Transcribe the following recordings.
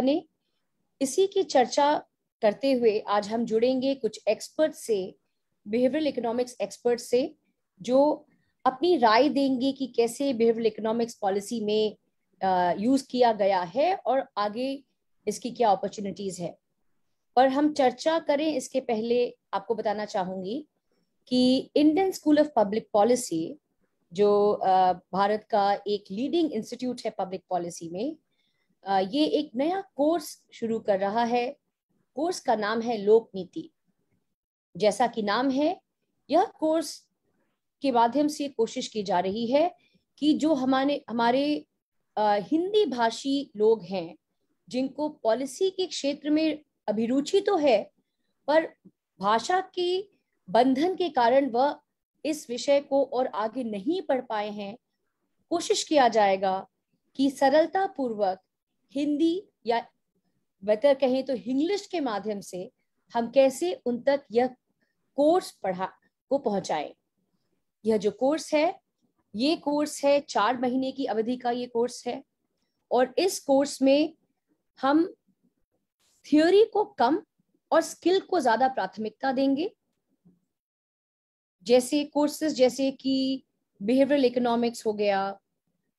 करें। इसी की चर्चा करते हुए आज हम जुड़ेंगे कुछ एक्सपर्ट से, बिहेवियरल इकोनॉमिक्स एक्सपर्ट से, जो अपनी राय देंगे कि कैसे बिहेवियरल इकोनॉमिक्स पॉलिसी में यूज किया गया है और आगे इसकी क्या अपॉर्चुनिटीज है। पर हम चर्चा करें इसके पहले आपको बताना चाहूंगी कि Indian School of Public Policy, जो भारत का एक लीडिंग इंस्टीट्यूट है पब्लिक पॉलिसी में, ये एक नया कोर्स शुरू कर रहा है। कोर्स का नाम है लोकनीति। जैसा कि नाम है, यह कोर्स के माध्यम से कोशिश की जा रही है कि जो हमारे हिंदी भाषी लोग हैं, जिनको पॉलिसी के क्षेत्र में अभिरुचि तो है पर भाषा की बंधन के कारण वह इस विषय को और आगे नहीं पढ़ पाए हैं, कोशिश किया जाएगा कि सरलता पूर्वक हिंदी या बेहतर कहें तो इंग्लिश के माध्यम से हम कैसे उन तक यह कोर्स पहुंचाएं। यह जो कोर्स है, ये कोर्स है 4 महीने की अवधि का ये कोर्स है, और इस कोर्स में हम थ्योरी को कम और स्किल को ज्यादा प्राथमिकता देंगे। जैसे कोर्सेज जैसे कि बिहेवियरल इकोनॉमिक्स हो गया,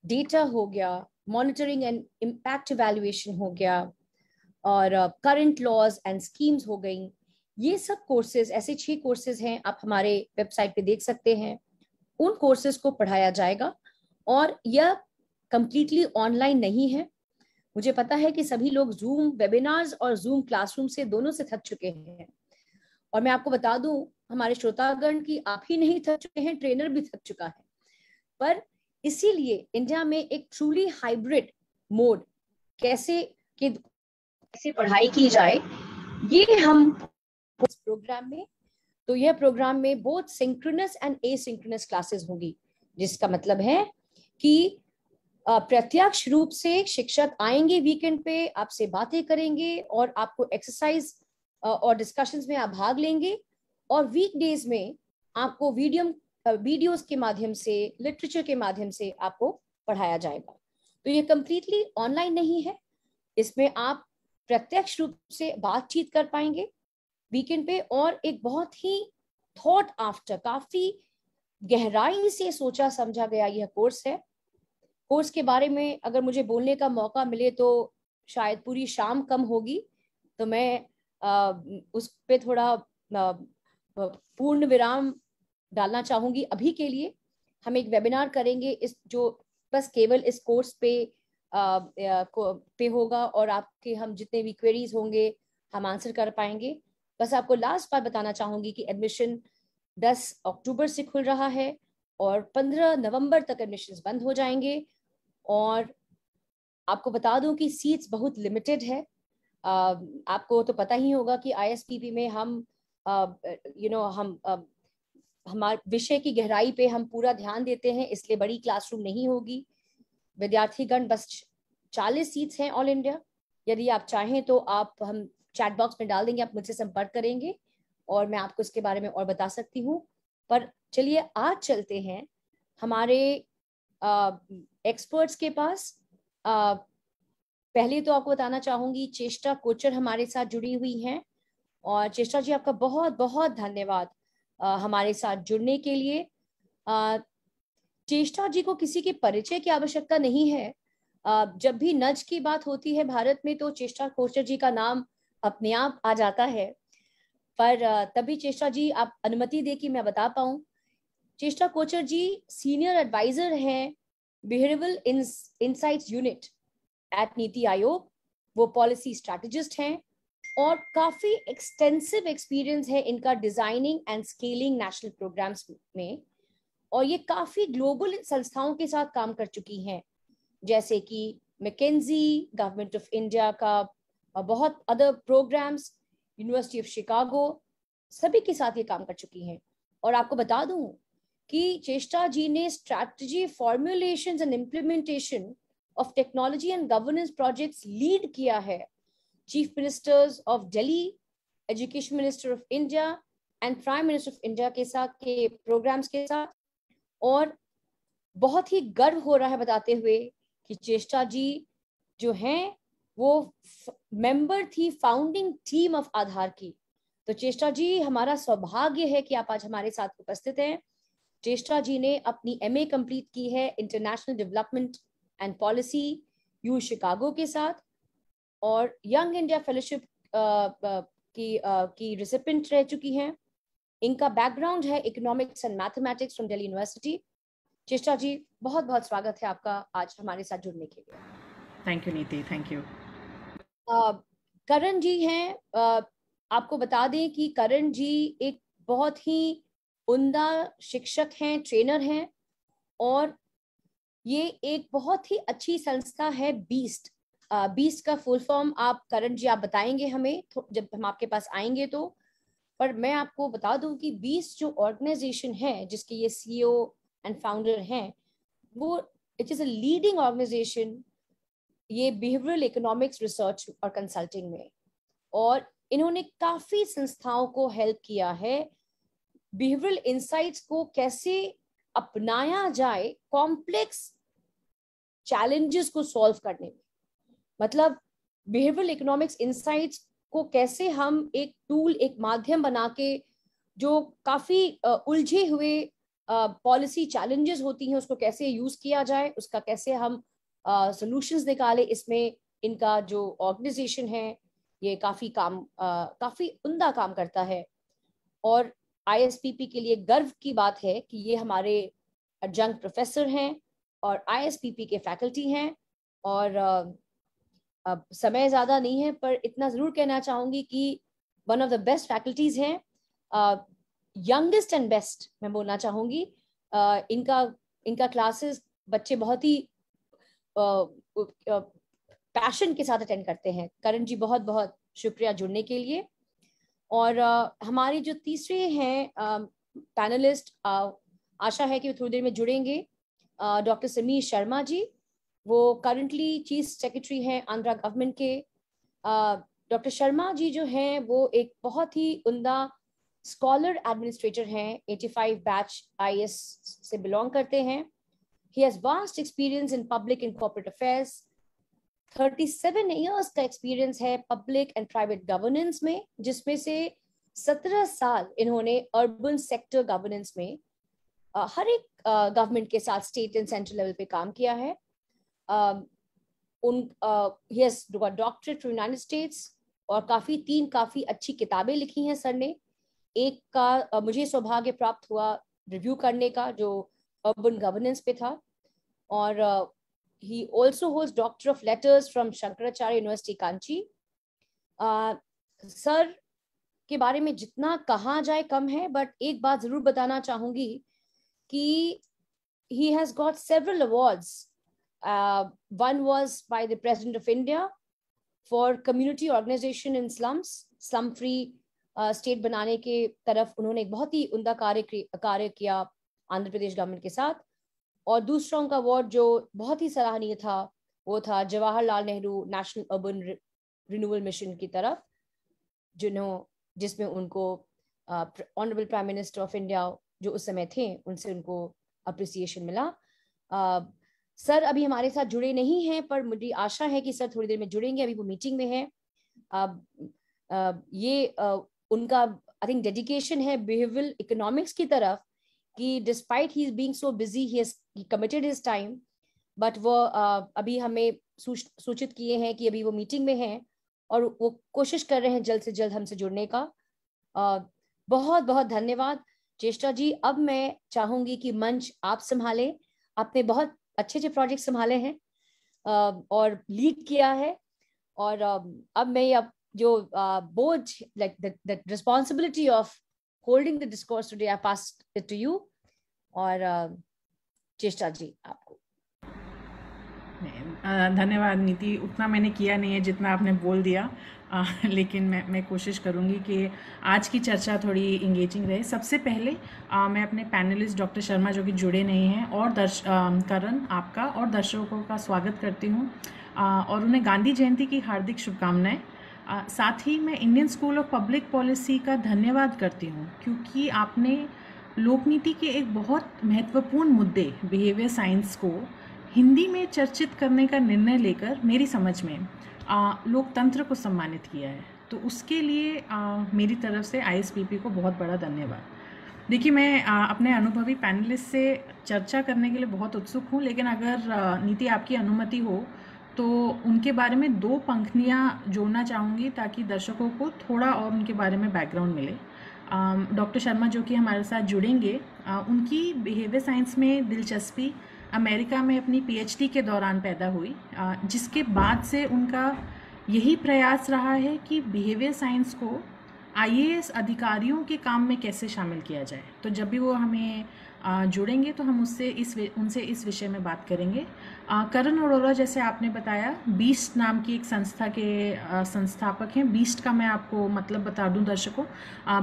डेटा हो गया, मॉनिटरिंग एंड इम्पैक्ट इवैल्यूएशन हो गया, और करंट लॉज एंड स्कीम्स हो गई। ये सब कोर्सेज, ऐसे 6 कोर्सेज हैं, आप हमारे वेबसाइट पे देख सकते हैं। उन कोर्सेज को पढ़ाया जाएगा और यह कंप्लीटली ऑनलाइन नहीं है। मुझे पता है कि सभी लोग जूम वेबिनार्स और जूम क्लासरूम से, दोनों से थक चुके हैं, और मैं आपको बता दूं हमारे श्रोतागण की आप ही नहीं थक चुके हैं, ट्रेनर भी थक चुका है। पर इसीलिए इंडिया में एक ट्रूली हाइब्रिड मोड कैसे पढ़ाई की जाए, ये हम इस प्रोग्राम में, तो यह प्रोग्राम में both synchronous and asynchronous classes होंगी, जिसका मतलब है कि प्रत्यक्ष रूप से शिक्षक आएंगे वीकेंड पे, आपसे बातें करेंगे और आपको एक्सरसाइज और डिस्कशंस में आप भाग लेंगे, और वीकडेज में आपको वीडियोस के माध्यम से, लिटरेचर के माध्यम से आपको पढ़ाया जाएगा। तो ये कंप्लीटली ऑनलाइन नहीं है, इसमें आप प्रत्यक्ष रूप से बातचीत कर पाएंगे वीकेंड पे, और एक बहुत ही थॉट आफ्टर, काफी गहराई से सोचा समझा गया यह कोर्स है। कोर्स के बारे में अगर मुझे बोलने का मौका मिले तो शायद पूरी शाम कम होगी, तो मैं उस पे थोड़ा पूर्ण विराम डालना चाहूंगी अभी के लिए। हम एक वेबिनार करेंगे इस, जो बस केवल इस कोर्स पे होगा, और आपके हम जितने भी क्वेरीज होंगे हम आंसर कर पाएंगे। बस आपको लास्ट बार बताना चाहूंगी कि एडमिशन 10 अक्टूबर से खुल रहा है और 15 नवंबर तक एडमिशंस बंद हो जाएंगे। और आपको बता दूं कि सीट्स बहुत लिमिटेड है। आपको तो पता ही होगा कि आईएसपीपी में हम हमारे विषय की गहराई पे हम पूरा ध्यान देते हैं, इसलिए बड़ी क्लासरूम नहीं होगी। विद्यार्थीगण, बस 40 सीट्स हैं ऑल इंडिया। यदि आप चाहें तो हम चैट बॉक्स में डाल देंगे, आप मुझसे संपर्क करेंगे और मैं आपको इसके बारे में और बता सकती हूँ। पर चलिए आज चलते हैं हमारे एक्सपर्ट्स के पास। पहले तो आपको बताना चाहूंगी, चेष्टा कोचर हमारे साथ जुड़ी हुई हैं, और चेष्टा जी आपका बहुत बहुत धन्यवाद हमारे साथ जुड़ने के लिए। चेष्टा जी को किसी के परिचय की आवश्यकता नहीं है। जब भी नज की बात होती है भारत में, तो चेष्टा कोचर जी का नाम अपने आप आ जाता है। पर तभी चेष्टा जी आप अनुमति दे कि मैं बता पाऊं, चेष्टा कोचर जी सीनियर एडवाइजर हैं बिहेवियरल इंसाइट्स यूनिट एट नीति आयोग। वो पॉलिसी स्ट्रेटेजिस्ट हैं और काफी एक्सटेंसिव एक्सपीरियंस है इनका designing and scaling national programmes में, और ये काफी ग्लोबल संस्थाओं के साथ काम कर चुकी हैं, जैसे कि मैकेंजी, गवर्नमेंट ऑफ इंडिया का बहुत other programmes, University of Chicago, सभी के साथ ये काम कर चुकी हैं। और आपको बता दूं कि चेष्टा जी ने strategy formulation and implementation of technology and governance projects lead किया है। Chief ministers of Delhi, education minister of India and prime minister of India के साथ के प्रोग्राम्स के साथ, और बहुत ही गर्व हो रहा है बताते हुए कि चेष्टा जी जो हैं वो मेंबर थी फाउंडिंग टीम ऑफ आधार की। तो चेष्टा जी, हमारा सौभाग्य है कि आप आज हमारे साथ उपस्थित हैं। चेष्टा जी ने अपनी MA कंप्लीट की है international development and policy U Chicago के साथ, और यंग इंडिया फेलोशिप की रिसिपेंट रह चुकी हैं। इनका बैकग्राउंड है economics and mathematics from Delhi University. Cheshta ji, बहुत बहुत स्वागत है आपका आज हमारे साथ जुड़ने के लिए। Thank you Niti, thank you. Karan ji हैं, आपको बता दें कि करण जी एक बहुत ही उम्दा शिक्षक हैं, ट्रेनर हैं, और ये एक बहुत ही अच्छी संस्था है बीस्ट। बीस्ट का फुल फॉर्म आप करण जी आप बताएंगे हमें जब हम आपके पास आएंगे तो, पर मैं आपको बता दूं कि बीस्ट जो ऑर्गेनाइजेशन है जिसके ये CEO एंड फाउंडर हैं, वो it is a leading organisation ये बिहेवियरल इकोनॉमिक्स रिसर्च और कंसल्टिंग में, और इन्होंने काफ़ी संस्थाओं को हेल्प किया है बिहेवियरल इंसाइट्स को कैसे अपनाया जाए कॉम्प्लेक्स चैलेंजेस को सॉल्व करने में। मतलब बिहेवियरल इकोनॉमिक्स इंसाइट्स को कैसे हम एक टूल, एक माध्यम बना के जो काफ़ी उलझे हुए पॉलिसी चैलेंजेस होती हैं उसको कैसे यूज़ किया जाए, उसका कैसे हम सॉल्यूशंस निकाले, इसमें इनका जो ऑर्गेनाइजेशन है ये काफ़ी उम्दा काम करता है। और ISPP के लिए गर्व की बात है कि ये हमारे एडजंक्ट प्रोफेसर हैं और ISPP के फैकल्टी हैं। और अब समय ज़्यादा नहीं है, पर इतना ज़रूर कहना चाहूँगी कि one of the best faculties हैं, यंगेस्ट एंड बेस्ट मैं बोलना चाहूँगी। इनका क्लासेस बच्चे बहुत ही पैशन के साथ अटेंड करते हैं। करण जी, बहुत बहुत शुक्रिया जुड़ने के लिए। और हमारे जो तीसरे हैं पैनलिस्ट, आशा है कि वो थोड़ी देर में जुड़ेंगे। डॉक्टर समीर शर्मा जी, वो करंटली चीफ सेक्रेटरी हैं आंध्रा गवर्नमेंट के। डॉक्टर शर्मा जी जो हैं वो एक बहुत ही उम्दा स्कॉलर एडमिनिस्ट्रेटर हैं, 85 बैच IS से बिलोंग करते हैं। He has vast experience in public and corporate affairs, 37 years का एक्सपीरियंस है पब्लिक एंड प्राइवेट गवर्नेंस में, जिसमें से 17 साल इन्होंने अर्बन सेक्टर गवर्नेंस में हर एक गवर्नमेंट के साथ स्टेट एंड सेंट्रल लेवल पे काम किया है। He has got doctorate from United States, और तीन काफ़ी अच्छी किताबें लिखी हैं सर ने। एक का मुझे सौभाग्य प्राप्त हुआ रिव्यू करने का जो अर्बन गवर्नेंस पे था, और he also holds Doctor of Letters from Shankaracharya University Kanchi। Sir के बारे में जितना कहा जाए कम है, बट एक बात ज़रूर बताना चाहूँगी कि he has got several awards। One was by the President of India for community organization in slums, slum-free state बनाने के तरफ उन्होंने एक बहुत ही उम्दा कार्य किया आंध्र प्रदेश गवर्नमेंट के साथ। और दूसरा उनका अवार्ड जो बहुत ही सराहनीय था वो था Jawaharlal Nehru national urban renewal mission की तरफ, जिसमें उनको honourable prime minister of India जो उस समय थे उनसे उनको अप्रिसिएशन मिला। सर अभी हमारे साथ जुड़े नहीं हैं, पर मुझे आशा है कि सर थोड़ी देर में जुड़ेंगे, अभी वो मीटिंग में हैं। उनका आई थिंक डेडिकेशन है बिहेवियरल इकोनॉमिक्स की तरफ कि despite he is being so busy he committed his time, but वो अभी हमें सूचित किए हैं कि अभी वो मीटिंग में हैं और वो कोशिश कर रहे हैं जल्द से जल्द हमसे जुड़ने का। बहुत बहुत धन्यवाद चेष्टा जी। अब मैं चाहूँगी कि मंच आप संभालें, आपने बहुत अच्छे अच्छे प्रोजेक्ट संभाले हैं और लीड किया है, और अब मैं जो बोझ like that responsibility of holding the discourse today, I pass it to you और चेष्टा जी आपको। धन्यवाद नीति, उतना मैंने किया नहीं है जितना आपने बोल दिया, लेकिन मैं कोशिश करूँगी कि आज की चर्चा थोड़ी इंगेजिंग रहे। सबसे पहले मैं अपने पैनलिस्ट डॉक्टर शर्मा जो कि जुड़े नहीं हैं और करण आपका और दर्शकों का स्वागत करती हूँ और उन्हें गांधी जयंती की हार्दिक शुभकामनाएं। साथ ही मैं Indian School of Public Policy का धन्यवाद करती हूँ क्योंकि आपने लोकनीति के एक बहुत महत्वपूर्ण मुद्दे बिहेवियर साइंस को हिंदी में चर्चित करने का निर्णय लेकर मेरी समझ में लोकतंत्र को सम्मानित किया है। तो उसके लिए मेरी तरफ से आईएसपीपी को बहुत बड़ा धन्यवाद। देखिए, मैं अपने अनुभवी पैनलिस्ट से चर्चा करने के लिए बहुत उत्सुक हूँ, लेकिन अगर नीति आपकी अनुमति हो तो उनके बारे में दो पंक्तियाँ जोड़ना चाहूँगी ताकि दर्शकों को थोड़ा और उनके बारे में बैकग्राउंड मिले। डॉक्टर शर्मा जो कि हमारे साथ जुड़ेंगे, उनकी बिहेवियर साइंस में दिलचस्पी अमेरिका में अपनी पीएचडी के दौरान पैदा हुई, जिसके बाद से उनका यही प्रयास रहा है कि बिहेवियर साइंस को आईएएस अधिकारियों के काम में कैसे शामिल किया जाए। तो जब भी वो हमें जुड़ेंगे तो हम उससे उनसे इस विषय में बात करेंगे। करण अरोड़ा, जैसे आपने बताया, बीस्ट नाम की एक संस्था के संस्थापक हैं। बीस्ट का मैं आपको मतलब बता दूं दर्शकों,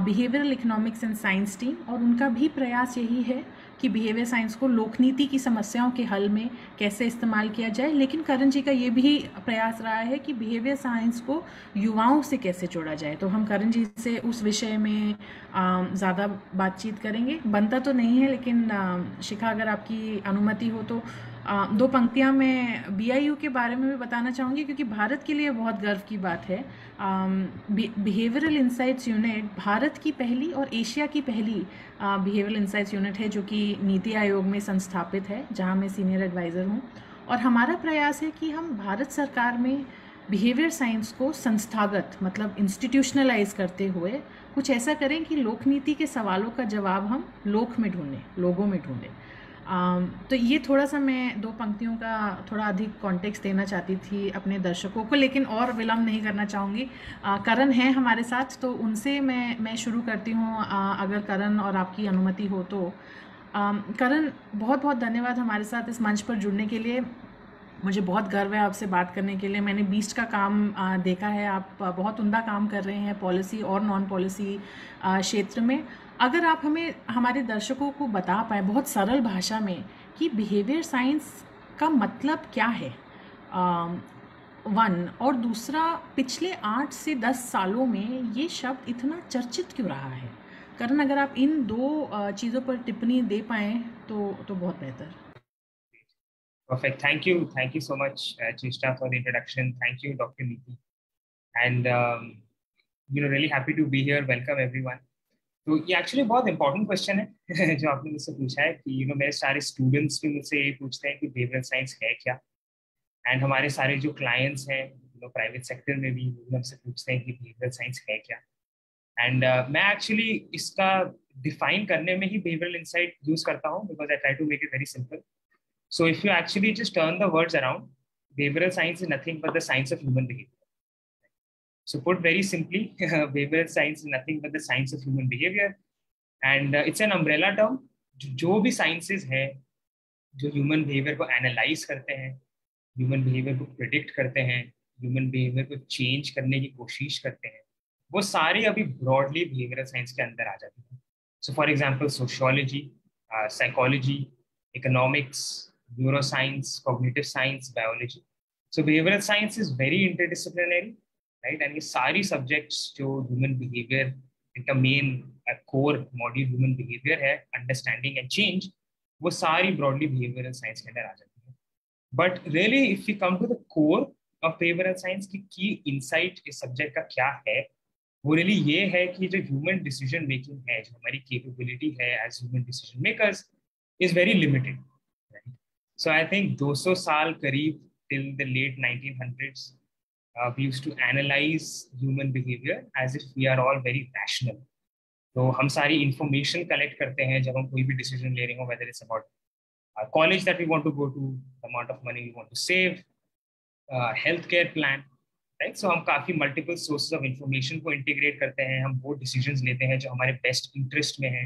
behavioural economics and science team, और उनका भी प्रयास यही है कि बिहेवियर साइंस को लोकनीति की समस्याओं के हल में कैसे इस्तेमाल किया जाए। लेकिन करण जी का ये भी प्रयास रहा है कि बिहेवियर साइंस को युवाओं से कैसे जोड़ा जाए। तो हम करण जी से उस विषय में ज़्यादा बातचीत करेंगे। बनता तो नहीं है, लेकिन शिखा अगर आपकी अनुमति हो तो दो पंक्तियाँ मैं BIU के बारे में भी बताना चाहूँगी, क्योंकि भारत के लिए बहुत गर्व की बात है। बिहेवियरल इंसाइट्स यूनिट भारत की पहली और एशिया की पहली बिहेवियरल इंसाइट्स यूनिट है जो कि नीति आयोग में संस्थापित है, जहाँ मैं सीनियर एडवाइज़र हूँ। और हमारा प्रयास है कि हम भारत सरकार में बिहेवियर साइंस को संस्थागत मतलब इंस्टीट्यूशनलाइज करते हुए कुछ ऐसा करें कि लोकनीति के सवालों का जवाब हम लोक में ढूंढें, लोगों में ढूंढें। तो ये थोड़ा सा मैं दो पंक्तियों का थोड़ा अधिक कॉन्टेक्स्ट देना चाहती थी अपने दर्शकों को, लेकिन और विलंब नहीं करना चाहूँगी। करण हैं हमारे साथ, तो उनसे मैं शुरू करती हूँ अगर करण और आपकी अनुमति हो तो। करण, बहुत बहुत धन्यवाद हमारे साथ इस मंच पर जुड़ने के लिए। मुझे बहुत गर्व है आपसे बात करने के लिए। मैंने बीस्ट का काम देखा है, आप बहुत उम्दा काम कर रहे हैं पॉलिसी और नॉन पॉलिसी क्षेत्र में। अगर आप हमें, हमारे दर्शकों को बता पाए बहुत सरल भाषा में कि बिहेवियर साइंस का मतलब क्या है, वन, और दूसरा पिछले 8 से 10 सालों में ये शब्द इतना चर्चित क्यों रहा है। करण, अगर आप इन दो चीज़ों पर टिप्पणी दे पाएँ तो बहुत बेहतर। Perfect. Thank you so much, Cheshtaa, for the introduction. Thank you, Dr. Neeti, and really happy to be here. Welcome everyone. तो ये actually बहुत important question है जो आपने मुझसे पूछा है कि मेरे सारे students भी मुझसे ये पूछते हैं कि behavioral science है क्या, and हमारे सारे जो clients हैं private sector में भी हमसे पूछते हैं कि behavioral science है क्या, and मैं actually इसका define करने में ही behavioral insight use करता हूँ because I try to make it very simple. So if you actually just turn the words around, behavioral science is nothing but the science of human behavior. So put very simply, behavioral science is nothing but the science of human behavior, and it's an umbrella term. जो भी sciences है, जो human behavior को analyze करते हैं, human behavior को predict करते हैं, human behavior को change करने की कोशिश करते हैं, वो सारे अभी broadly behavioral science के अंदर आ जाते हैं. So for example, sociology, psychology, economics, neuroscience, cognitive science, biology. So behavioral science is very interdisciplinary, right? And ये सारी subjects जो human behavior, इनका main core module human behavior है, understanding and change, वो सारी broadly behavioral science के अंदर आ जाती है. But really, if we come to the core of behavioral science, की key insight इस subject का क्या है, वो really ये है कि जो human decision making है, जो हमारी capability है as human decision makers, is very limited. So I think 200 साल करीब till the late 1900s, we used to analyze human behavior as if we are all very rational. So हम सारी information collect करते हैं जब हम कोई भी decision ले रहे हो, whether it's about college that we want to go to, the amount of money we want to save, healthcare plan, right? So हम काफी multiple sources of information को integrate करते हैं, हम वो decisions लेते हैं जो हमारे best interest में हैं,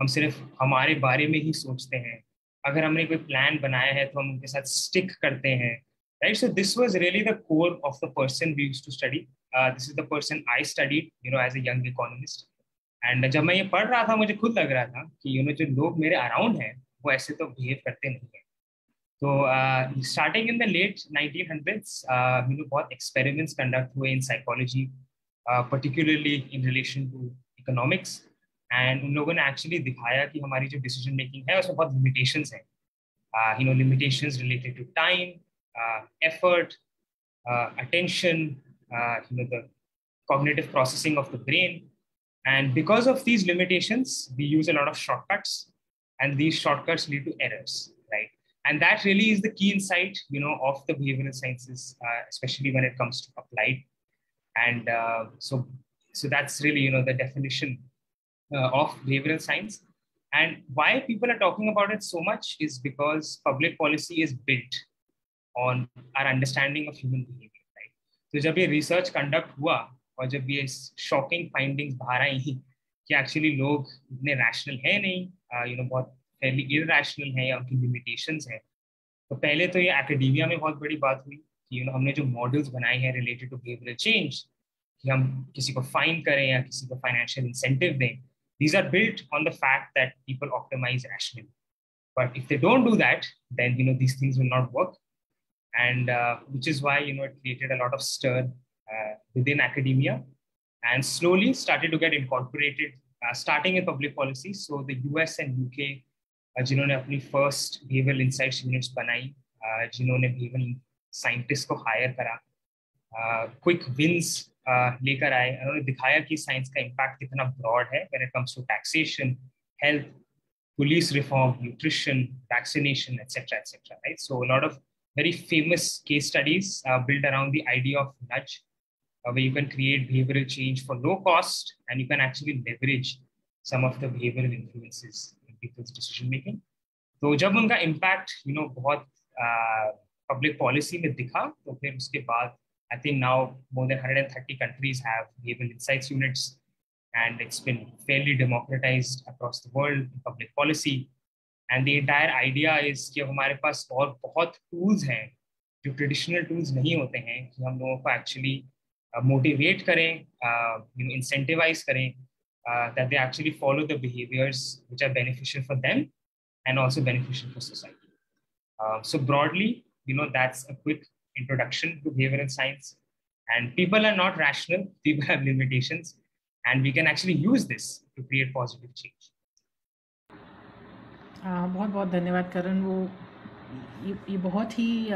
हम सिर्फ हमारे बारे में ही सोचते हैं. अगर हमने कोई प्लान बनाया है तो हम उनके साथ स्टिक करते हैं, right? So this was really the core of the person we used to study. This is the person I studied as a young economist. And जब मैं ये पढ़ रहा था, मुझे खुद लग रहा था कि जो लोग मेरे अराउंड हैं वो ऐसे तो बिहेव करते नहीं हैं. तो starting in the late 1900s, बहुत एक्सपेरिमेंट्स कंडक्ट हुए in psychology, particularly in relation to economics. And उन लोगों ने एक्चुअली दिखाया कि हमारी जो डिसीजन मेकिंग है उसमें बहुत लिमिटेशंस हैं, limitations related to time, effort, attention, the cognitive processing of the brain. And because of these limitations, we use a lot of shortcuts, and these shortcuts lead to errors, right? And that really is the key insight, of the behavioral sciences, especially when it comes to applied. And so that's really, the definition of behavioral science. And why people are talking about it so much is because public policy is built on our understanding of human behavior, right? So जब ये research conduct हुआ और जब ये shocking findings बाहर आई कि actually लोग इतने rational हैं नहीं, बहुत fairly irrational हैं या उनकी limitations हैं, तो पहले तो ये academia में बहुत बड़ी बात हुई कि हमने जो models बनाए हैं related to behavioral change, कि हम किसी को fine करें या किसी को financial incentive दें, these are built on the fact that people optimize rationally. But if they don't do that, then these things will not work, and which is why it created a lot of stir within academia, and slowly started to get incorporated, starting in public policy. So the US and UK, जिन्होंने अपनी first behavioral insights units बनाई, जिन्होंने behavioral scientists को hire करा, quick wins लेकर आए, उन्होंने दिखाया कि साइंस का इम्पैक्ट कितना ब्रॉड है when it comes to taxation, health, police reform, nutrition, vaccination, etcetera etcetera, right? So lot of very famous case studies build around the idea of nudge, where you can create behavioral change for low cost and you can actually leverage some of the behavioral influences in people's decision making. तो जब उनका impact बहुत public policy में दिखा, तो फिर उसके बाद I think now more than 130 countries have behavioral insights units, and it's been fairly democratized across the world in public policy. And the entire idea is कि हमारे पास और बहुत tools हैं जो traditional tools नहीं होते हैं, कि हम लोगों को actually motivate करें, incentivize करें, that they actually follow the behaviors which are beneficial for them and also beneficial for society. So broadly, that's a quick introduction to behavioral science. And people are not rational, people have limitations, and we can actually use this to create positive change. बहुत धन्यवाद करण, वो ये बहुत ही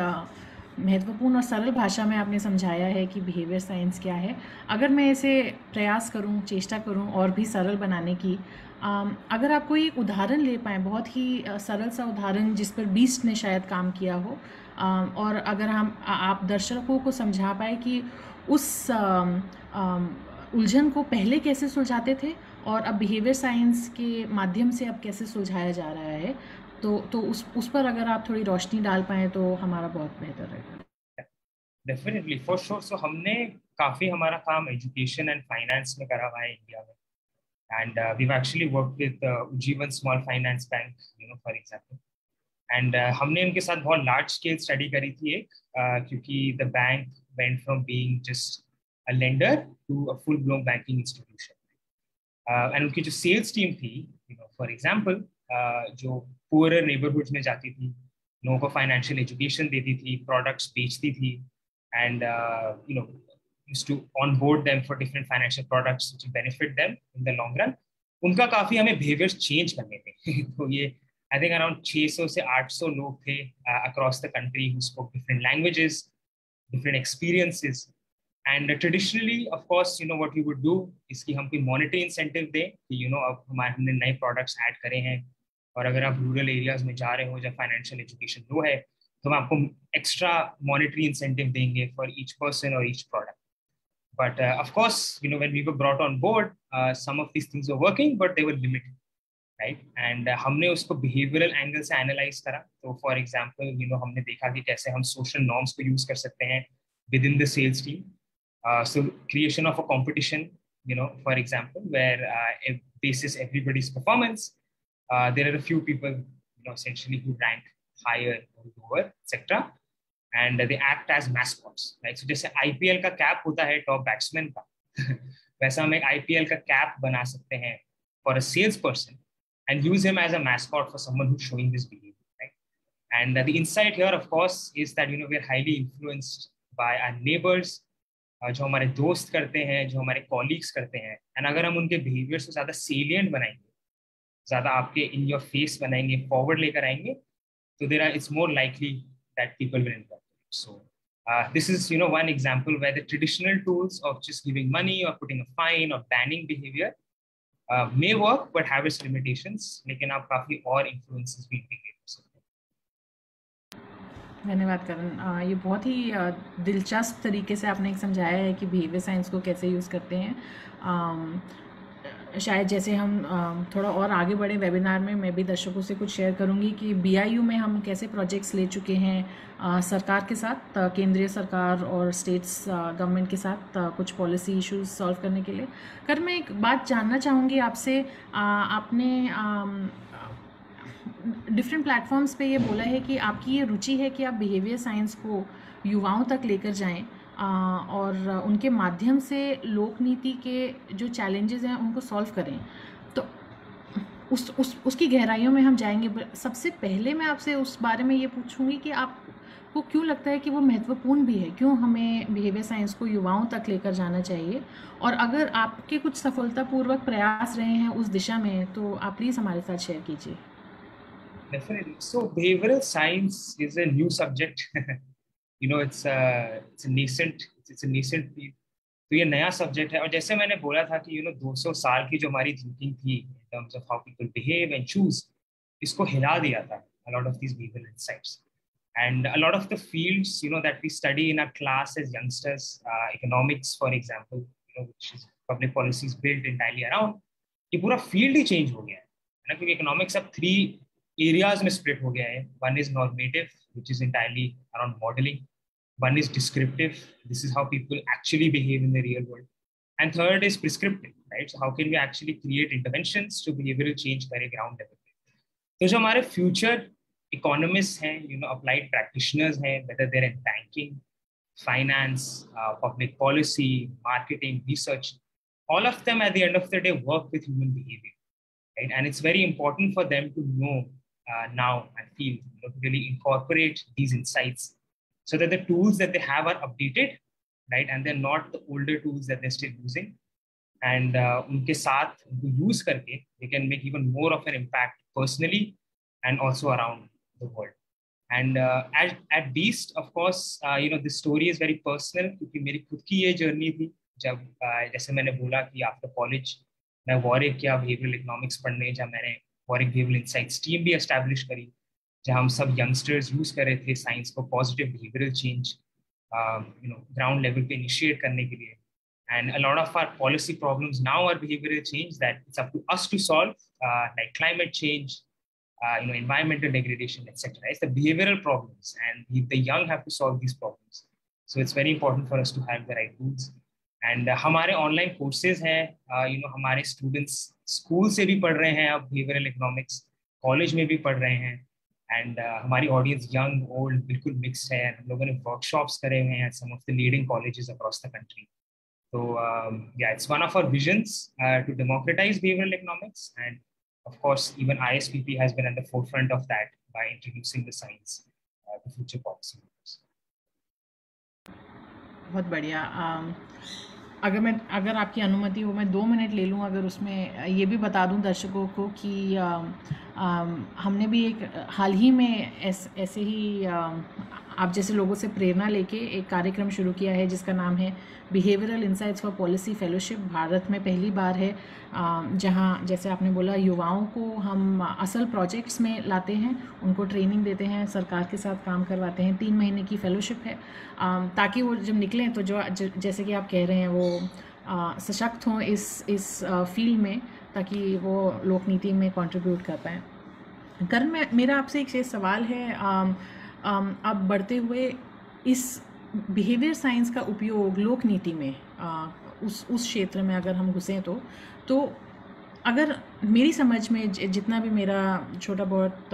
महत्वपूर्ण और सरल भाषा में आपने समझाया है कि बिहेवियर साइंस क्या है. अगर मैं इसे प्रयास करूं, चेष्टा करूं और भी सरल बनाने की, अगर आप कोई उदाहरण ले पाएँ, बहुत ही सरल सा उदाहरण जिस पर बीस्ट ने शायद काम किया हो, और अगर हम आप दर्शकों को समझा पाए कि उस उलझन को पहले कैसे सुलझाते थे और अब बिहेवियर साइंस के माध्यम से अब कैसे सुलझाया जा रहा है, तो उस पर अगर आप थोड़ी रोशनी डाल पाएँ तो हमारा बहुत बेहतर रहेगा. Definitely, for sure. सो हमने काफ़ी हमारा काम एजुकेशन एंड फाइनेंस में करा हुआ है इंडिया में, and we've actually worked with Ujjivan Small Finance Bank, for example. And हमने उनके साथ बहुत large scale study करी थी एक, क्योंकि the bank went from being just a lender to a full blown banking institution. And उनकी जो sales team थी, for example, जो poorer neighborhoods में जाती थी, लोगों को financial education देती थी, products बेचती थी, and used to onboard them for different financial products which benefit them in the long run. उनका काफी हमें behaviors change करने थे. तो ये I think around 600 से 800 लोग थे across the country who spoke different languages, different experiences. And traditionally, of course, what you would do is कि हम कोई monetary incentive दें कि अब हमने नए products add करे हैं, और अगर आप rural areas में जा रहे हो जहाँ financial education low है, तो हम आपको extra monetary incentive देंगे for each person or each product. But of course, when we were brought on board, some of these things were working, but they were limited, right? And हमने उसको behavioral angle से analyze करा. So for example, हमने देखा कि कैसे हम social norms को use कर सकते हैं within the sales team. So creation of a competition, for example, where basis everybody's performance, there are a few people, essentially who rank higher or lower, etc. And they act as mascots, right? So जैसे IPL का cap होता है top batsman का, वैसा हम एक IPL का cap बना सकते हैं for a salesperson and use him as a mascot for someone who's showing this behavior, right? And the insight here, of course, is that we're highly influenced by our neighbors, जो हमारे दोस्त करते हैं, जो हमारे colleagues करते हैं, and अगर हम उनके behaviors को ज़्यादा salient बनाएंगे, ज़्यादा आपके in your face बनाएंगे, forward लेकर आएंगे, तो it's more likely that people will interact. So This is, you know, one example where the traditional tools of just giving money or putting a fine or banning behavior may work, but have its limitations, लेकिन आप काफी और influences भी देख सकते हैं। धन्यवाद करण, ये बहुत ही दिलचस्प तरीके से आपने एक समझाया है कि बिहेवियर साइंस को कैसे यूज़ करते हैं। शायद जैसे हम थोड़ा और आगे बढ़े वेबिनार में, मैं भी दर्शकों से कुछ शेयर करूंगी कि बीआईयू में हम कैसे प्रोजेक्ट्स ले चुके हैं सरकार के साथ, केंद्रीय सरकार और स्टेट्स गवर्नमेंट के साथ कुछ पॉलिसी इश्यूज सॉल्व करने के लिए। कर मैं एक बात जानना चाहूँगी आपसे, आपने डिफरेंट प्लेटफॉर्म्स पे ये बोला है कि आपकी ये रुचि है कि आप बिहेवियर साइंस को युवाओं तक लेकर जाएँ और उनके माध्यम से लोक नीति के जो चैलेंजेस हैं उनको सॉल्व करें, तो उसकी गहराइयों में हम जाएंगे। सबसे पहले मैं आपसे उस बारे में ये पूछूंगी कि आपको क्यों लगता है कि वो महत्वपूर्ण भी है, क्यों हमें बिहेवियर साइंस को युवाओं तक लेकर जाना चाहिए, और अगर आपके कुछ सफलतापूर्वक प्रयास रहे हैं उस दिशा में तो आप प्लीज़ हमारे साथ शेयर कीजिए। Definitely, so behavioural science is a new subject, you know, it's a nascent field, तो ये नया सब्जेक्ट है। और जैसे मैंने बोला था कि यू नो 200 साल की जो हमारी थिंकिंग थी in terms of how people behave and choose, इसको हिला दिया था a lot of these behavioural insights and a lot of the fields, you know, that we study in our class as youngsters, economics for example, you know, which is public policies built entirely around, ये पूरा field ही change हो गया है ना, क्योंकि economics अब 3 areas में split हो गया है। One is normative, which is entirely around modeling. One is descriptive. This is how people actually behave in the real world. And third is prescriptive, right? So how can we actually create interventions to behavioral change at a ground level? So जो हमारे future economists हैं, you know, applied practitioners हैं, whether they're in banking, finance, public policy, marketing, research, all of them at the end of the day work with human behavior, right? And it's very important for them to know. Now I feel, you know, to really incorporate these insights so that the tools that they have are updated, right, and they're not the older tools that they're still using, and unke saath unko use karke they can make even more of an impact personally and also around the world. And at least, of course, you know, this story is very personal kyunki meri khud ki ye journey thi jab jaise maine bola ki after college main Warwick kya behavioral economics padhne ja, maine Warwick Behavioral Insights team भी establish करी, जहाँ हम सब youngsters use कर रहे थे science को positive behavioural change, you know, ground level पे इनिशिएट करने के लिए। And a lot of our policy problems now are behavioural change that it's up to us to solve, like climate change, you know, environmental degradation etcetera. It's the behavioural problems and the young have to solve these problems, so it's very important for us to have the right tools. And हमारे online courses हैं, you know, हमारे students school से भी पढ़ रहे हैं, अब behavioural economics college में भी पढ़ रहे हैं, एंड हमारी ऑडियंस यंग ओल्ड बिल्कुल मिक्स है। हम लोगों ने वर्कशॉप्स करे हुए हैं some of the leading colleges across the country. तो yeah it's one of our visions to democratise behavioural economics, and of course even ISPP has been at the forefront of that by introducing the science to future policy. बहुत बढ़िया। अगर आपकी अनुमति हो मैं 2 minute ले लूँ, अगर उसमें ये भी बता दूँ दर्शकों को कि हमने भी एक हाल ही में ऐसे ही आप जैसे लोगों से प्रेरणा लेके एक कार्यक्रम शुरू किया है जिसका नाम है behavioural insights for policy fellowship. Bharat में पहली बार है जहां जैसे आपने बोला युवाओं को हम असल प्रोजेक्ट्स में लाते हैं, उनको ट्रेनिंग देते हैं, सरकार के साथ काम करवाते हैं। 3 महीने की फेलोशिप है ताकि वो जब निकलें तो जो जैसे कि आप कह रहे हैं वो सशक्त हों इस फील्ड में, ताकि वो लोक नीति में कॉन्ट्रीब्यूट कर पाएँ। करण, मेरा आपसे एक सवाल है। अब बढ़ते हुए इस बिहेवियर साइंस का उपयोग लोक नीति में उस क्षेत्र में अगर हम घुसें तो अगर मेरी समझ में जितना भी मेरा छोटा बहुत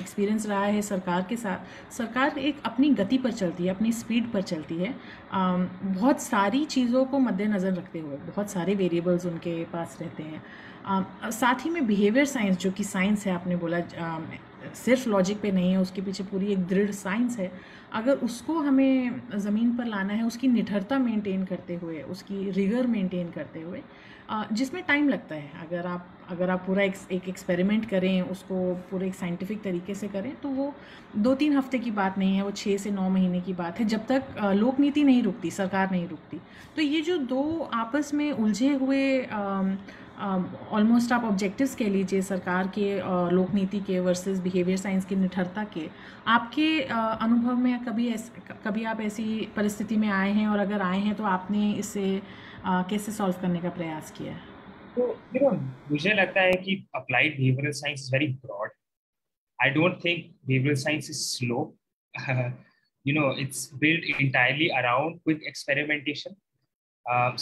एक्सपीरियंस रहा है सरकार के साथ, सरकार एक अपनी गति पर चलती है, अपनी स्पीड पर चलती है, बहुत सारी चीज़ों को मद्देनज़र रखते हुए, बहुत सारे वेरिएबल्स उनके पास रहते हैं। साथ ही में बिहेवियर साइंस जो कि साइंस है, आपने बोला सिर्फ लॉजिक पे नहीं है, उसके पीछे पूरी एक दृढ़ साइंस है। अगर उसको हमें ज़मीन पर लाना है, उसकी निठरता मेंटेन करते हुए, उसकी रिगर मेंटेन करते हुए, जिसमें टाइम लगता है। अगर आप पूरा एक एक्सपेरिमेंट करें, उसको पूरे एक साइंटिफिक तरीके से करें, तो वो 2-3 हफ्ते की बात नहीं है, वो 6 से 9 महीने की बात है, जब तक लोकनीति नहीं रुकती, सरकार नहीं रुकती। तो ये जो दो आपस में उलझे हुए ऑलमोस्ट आप ऑब्जेक्टिव्स कह लीजिए सरकार के, लोकनीति के वर्सेस बिहेवियर साइंस की निठरता के, आपके अनुभव में कभी आप ऐसी परिस्थिति में आए हैं, और अगर आए हैं तो आपने इसे कैसे सॉल्व करने का प्रयास किया है? तो मुझे लगता है कि applied behavioural science is very broad. I don't think behavioural science is slow, it's build entirely around quick experimentation.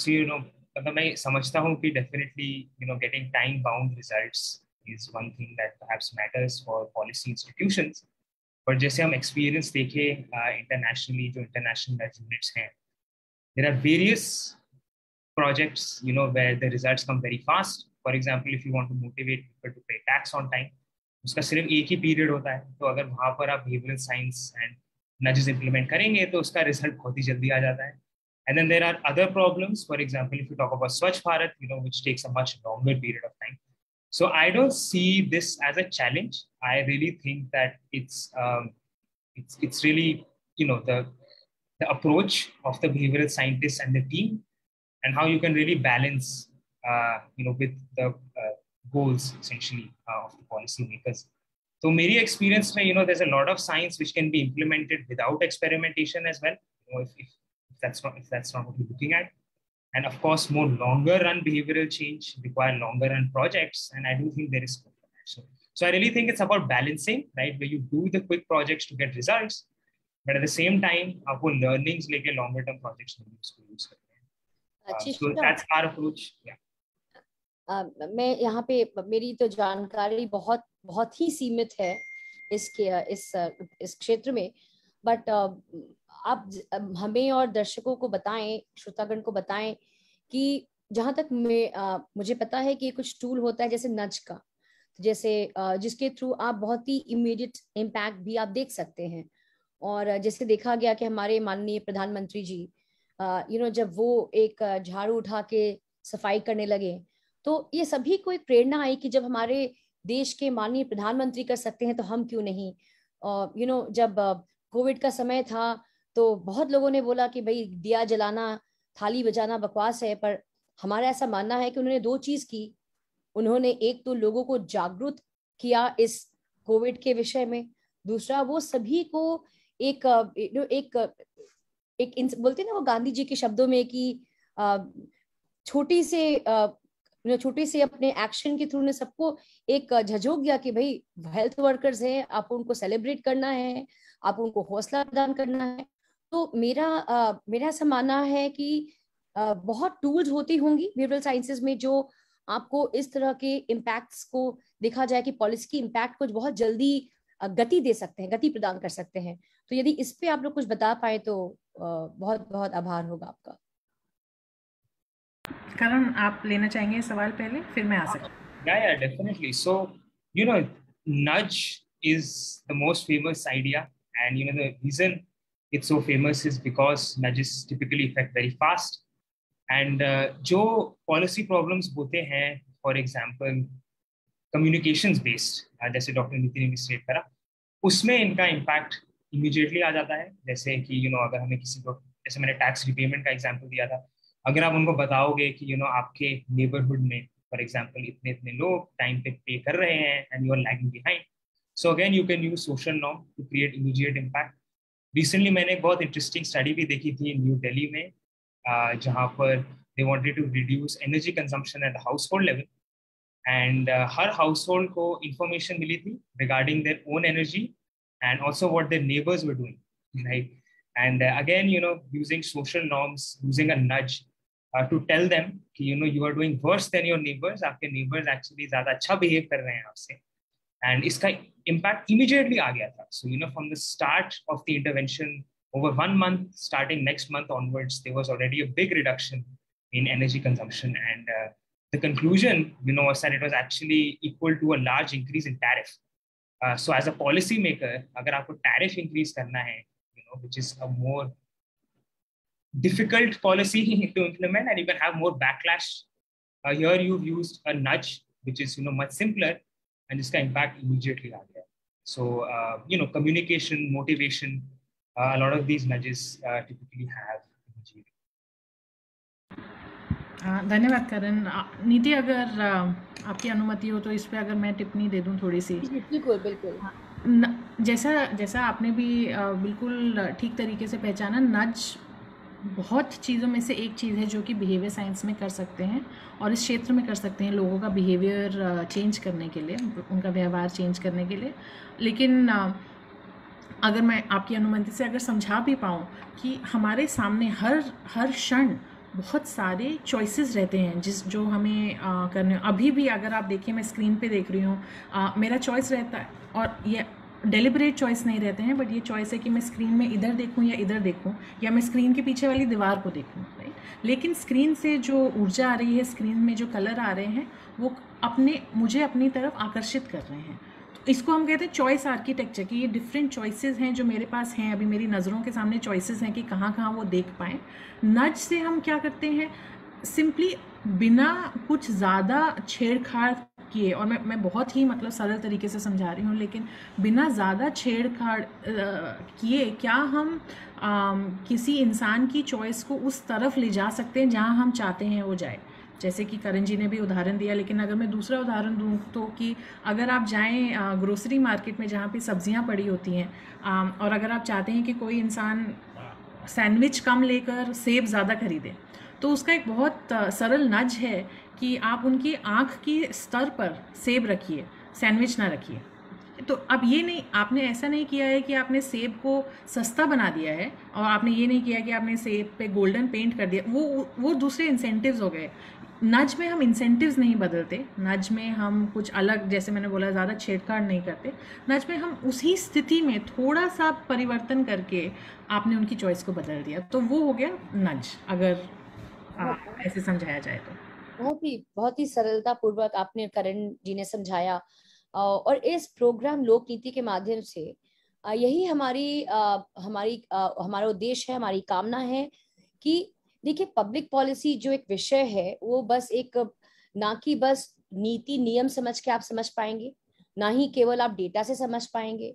So मतलब मैं समझता हूँ कि definitely getting time bound results is one thing that perhaps matters for policy institutions. But जैसे हम experience देखें internationally, जो international units हैं, there are various projects where the results come very fast. For example, if you want to motivate people to pay tax on time, उसका सिर्फ एक ही period होता है, तो अगर वहाँ पर आप behavioral science and nudges implement करेंगे तो उसका result बहुत ही जल्दी आ जाता है। And then there are other problems. For example, if you talk about स्वच्छ Bharat, which takes a much longer period of time. So I don't see this as a challenge. I really think that it's really the approach of the behavioral scientists and the team, and how you can really balance, with the goals essentially of the policy makers. So, in my experience, there's a lot of science which can be implemented without experimentation as well. If that's not what you're looking at, and of course, more longer run behavioral change require longer run projects, and I do think there is scope for that. So I really think it's about balancing, right? Where you do the quick projects to get results, but at the same time, आपको learnings लेके longer term projects में use करें। So that's our approach. Yeah. मैं यहाँ पे, मेरी तो जानकारी बहुत ही सीमित है इस क्षेत्र में, बट आप हमें और दर्शकों को बताएं, श्रोतागण को बताएं कि जहाँ तक मुझे पता है कि कुछ टूल होता है जैसे नज का, जैसे जिसके थ्रू आप बहुत ही इमीडिएट इम्पैक्ट भी आप देख सकते हैं। और जैसे देखा गया कि हमारे माननीय प्रधानमंत्री जी जब वो एक झाड़ू उठा के सफाई करने लगे, तो ये सभी को एक प्रेरणा आई कि जब हमारे देश के माननीय प्रधानमंत्री कर सकते हैं तो हम क्यों नहीं। जब कोविड का समय था तो बहुत लोगों ने बोला कि भाई दिया जलाना थाली बजाना बकवास है, पर हमारा ऐसा मानना है कि उन्होंने 2 चीज की। उन्होंने एक तो लोगों को जागरूक किया इस कोविड के विषय में, दूसरा वो सभी को एक बोलते हैं ना वो गांधी जी के शब्दों में कि छोटी से अपने एक्शन के थ्रू ने सबको एक झकझोर दिया कि भाई हेल्थ वर्कर्स हैं, आप उनको सेलिब्रेट करना है, आप उनको हौसला प्रदान करना है। तो मेरा ऐसा मानना है कि बहुत टूल्स होती होंगी बिहेवियरल साइंसेज में जो आपको इस तरह के इम्पैक्ट्स को देखा जाए कि पॉलिसी की इम्पैक्ट को बहुत जल्दी गति दे सकते हैं, गति प्रदान कर सकते हैं। तो यदि इस पे आप लोग कुछ बता पाए तो बहुत बहुत आभार होगा आपका। करण, आप लेना चाहेंगे सवाल पहले, फिर मैं आ सकता हूँ। Yeah, definitely. So, nudge is the most famous idea, and the reason it's so famous is because nudges typically affect very fast. And जो policy problems होते हैं, for example, communications based, जैसे डॉक्टर नीति ने भी स्टेट करा, उसमें इनका impact immediately आ जाता है। जैसे कि अगर हमें किसी को, जैसे मैंने टैक्स रिपेमेंट का एग्जांपल दिया था, अगर आप उनको बताओगे कि आपके नेबरहुड में फॉर एग्जांपल इतने इतने लोग टाइम पे पे कर रहे हैं and you are lagging behind, so again you can use social norm to create immediate impact. Recently मैंने एक बहुत इंटरेस्टिंग स्टडी भी देखी थी न्यू दिल्ली में, जहाँ पर they wanted to reduce energy consumption at household level, and हर हाउस होल्ड को इंफॉर्मेशन मिली थी regarding their own energy and also what their neighbors were doing, right? And again, using social norms, using a nudge to tell them, ki, you are doing worse than your neighbors. Aapke neighbors actually zyada acha behave kar rahe hain aapse, and iska impact immediately aa gaya tha. So from the start of the intervention, over 1 month, starting next month onwards, there was already a big reduction in energy consumption, and the conclusion, was that it was actually equal to a large increase in tariff. So as a policy maker, अगर आपको tariff increase करना है, you know, which is a more difficult policy to implement and you can have more backlash. Here you've used a nudge, which is, you know, much simpler and इसका impact immediately आ गया. So you know, communication, motivation, a lot of these nudges typically have. धन्यवाद करण. नीति, अगर आपकी अनुमति हो तो इस पे अगर मैं टिप्पणी दे दूं थोड़ी सी. बिल्कुल बिल्कुल. जैसा आपने भी बिल्कुल ठीक तरीके से पहचाना, नज बहुत चीज़ों में से एक चीज़ है जो कि बिहेवियर साइंस में कर सकते हैं और इस क्षेत्र में कर सकते हैं लोगों का बिहेवियर चेंज करने के लिए, उनका व्यवहार चेंज करने के लिए. लेकिन अगर मैं आपकी अनुमति से अगर समझा भी पाऊँ कि हमारे सामने हर क्षण बहुत सारे चॉइसेस रहते हैं जो हमें करने. अभी भी अगर आप देखिए, मैं स्क्रीन पे देख रही हूँ, मेरा चॉइस रहता है और ये डेलिबरेट चॉइस नहीं रहते हैं, बट ये चॉइस है कि मैं स्क्रीन में इधर देखूँ या इधर देखूँ, या मैं स्क्रीन के पीछे वाली दीवार को देखूँ, राइट. लेकिन स्क्रीन से जो ऊर्जा आ रही है, स्क्रीन में जो कलर आ रहे हैं, वो मुझे अपनी तरफ आकर्षित कर रहे हैं. इसको हम कहते हैं चॉइस आर्किटेक्चर, कि ये डिफरेंट चॉइसेस हैं जो मेरे पास हैं. अभी मेरी नज़रों के सामने चॉइसेस हैं कि कहाँ कहाँ वो देख पाएँ. नज से हम क्या करते हैं, सिंपली बिना कुछ ज़्यादा छेड़छाड़ किए, और मैं बहुत ही मतलब सरल तरीके से समझा रही हूँ, लेकिन बिना ज़्यादा छेड़छाड़ किए क्या हम किसी इंसान की चॉइस को उस तरफ ले जा सकते हैं जहाँ हम चाहते हैं वो जाए. जैसे कि करण जी ने भी उदाहरण दिया, लेकिन अगर मैं दूसरा उदाहरण दूँ तो कि अगर आप जाएं ग्रोसरी मार्केट में जहाँ पे सब्जियाँ पड़ी होती हैं, और अगर आप चाहते हैं कि कोई इंसान सैंडविच कम लेकर सेब ज़्यादा खरीदे, तो उसका एक बहुत सरल नज है कि आप उनकी आँख की स्तर पर सेब रखिए, सैंडविच ना रखिए. तो अब ये नहीं, आपने ऐसा नहीं किया है कि आपने सेब को सस्ता बना दिया है, और आपने ये नहीं किया कि आपने सेब पे गोल्डन पेंट कर दिया. वो दूसरे इंसेंटिव्स हो गए. नज में हम इंसेंटिव्स नहीं बदलते, नज में हम कुछ अलग, जैसे मैंने बोला, ज़्यादा छेड़छाड़ नहीं करते. नज में हम उसी स्थिति में थोड़ा सा परिवर्तन करके आपने उनकी चॉइस को बदल दिया, तो वो हो गया नज, अगर ऐसे समझाया जाए तो. बहुत ही सरलतापूर्वक आपने, करण जी ने समझाया. और इस प्रोग्राम लोकनीति के माध्यम से यही हमारा उद्देश्य है, हमारी कामना है कि देखिए, पब्लिक पॉलिसी जो एक विषय है वो बस एक ना कि बस नीति नियम समझ के आप समझ पाएंगे, ना ही केवल आप डेटा से समझ पाएंगे,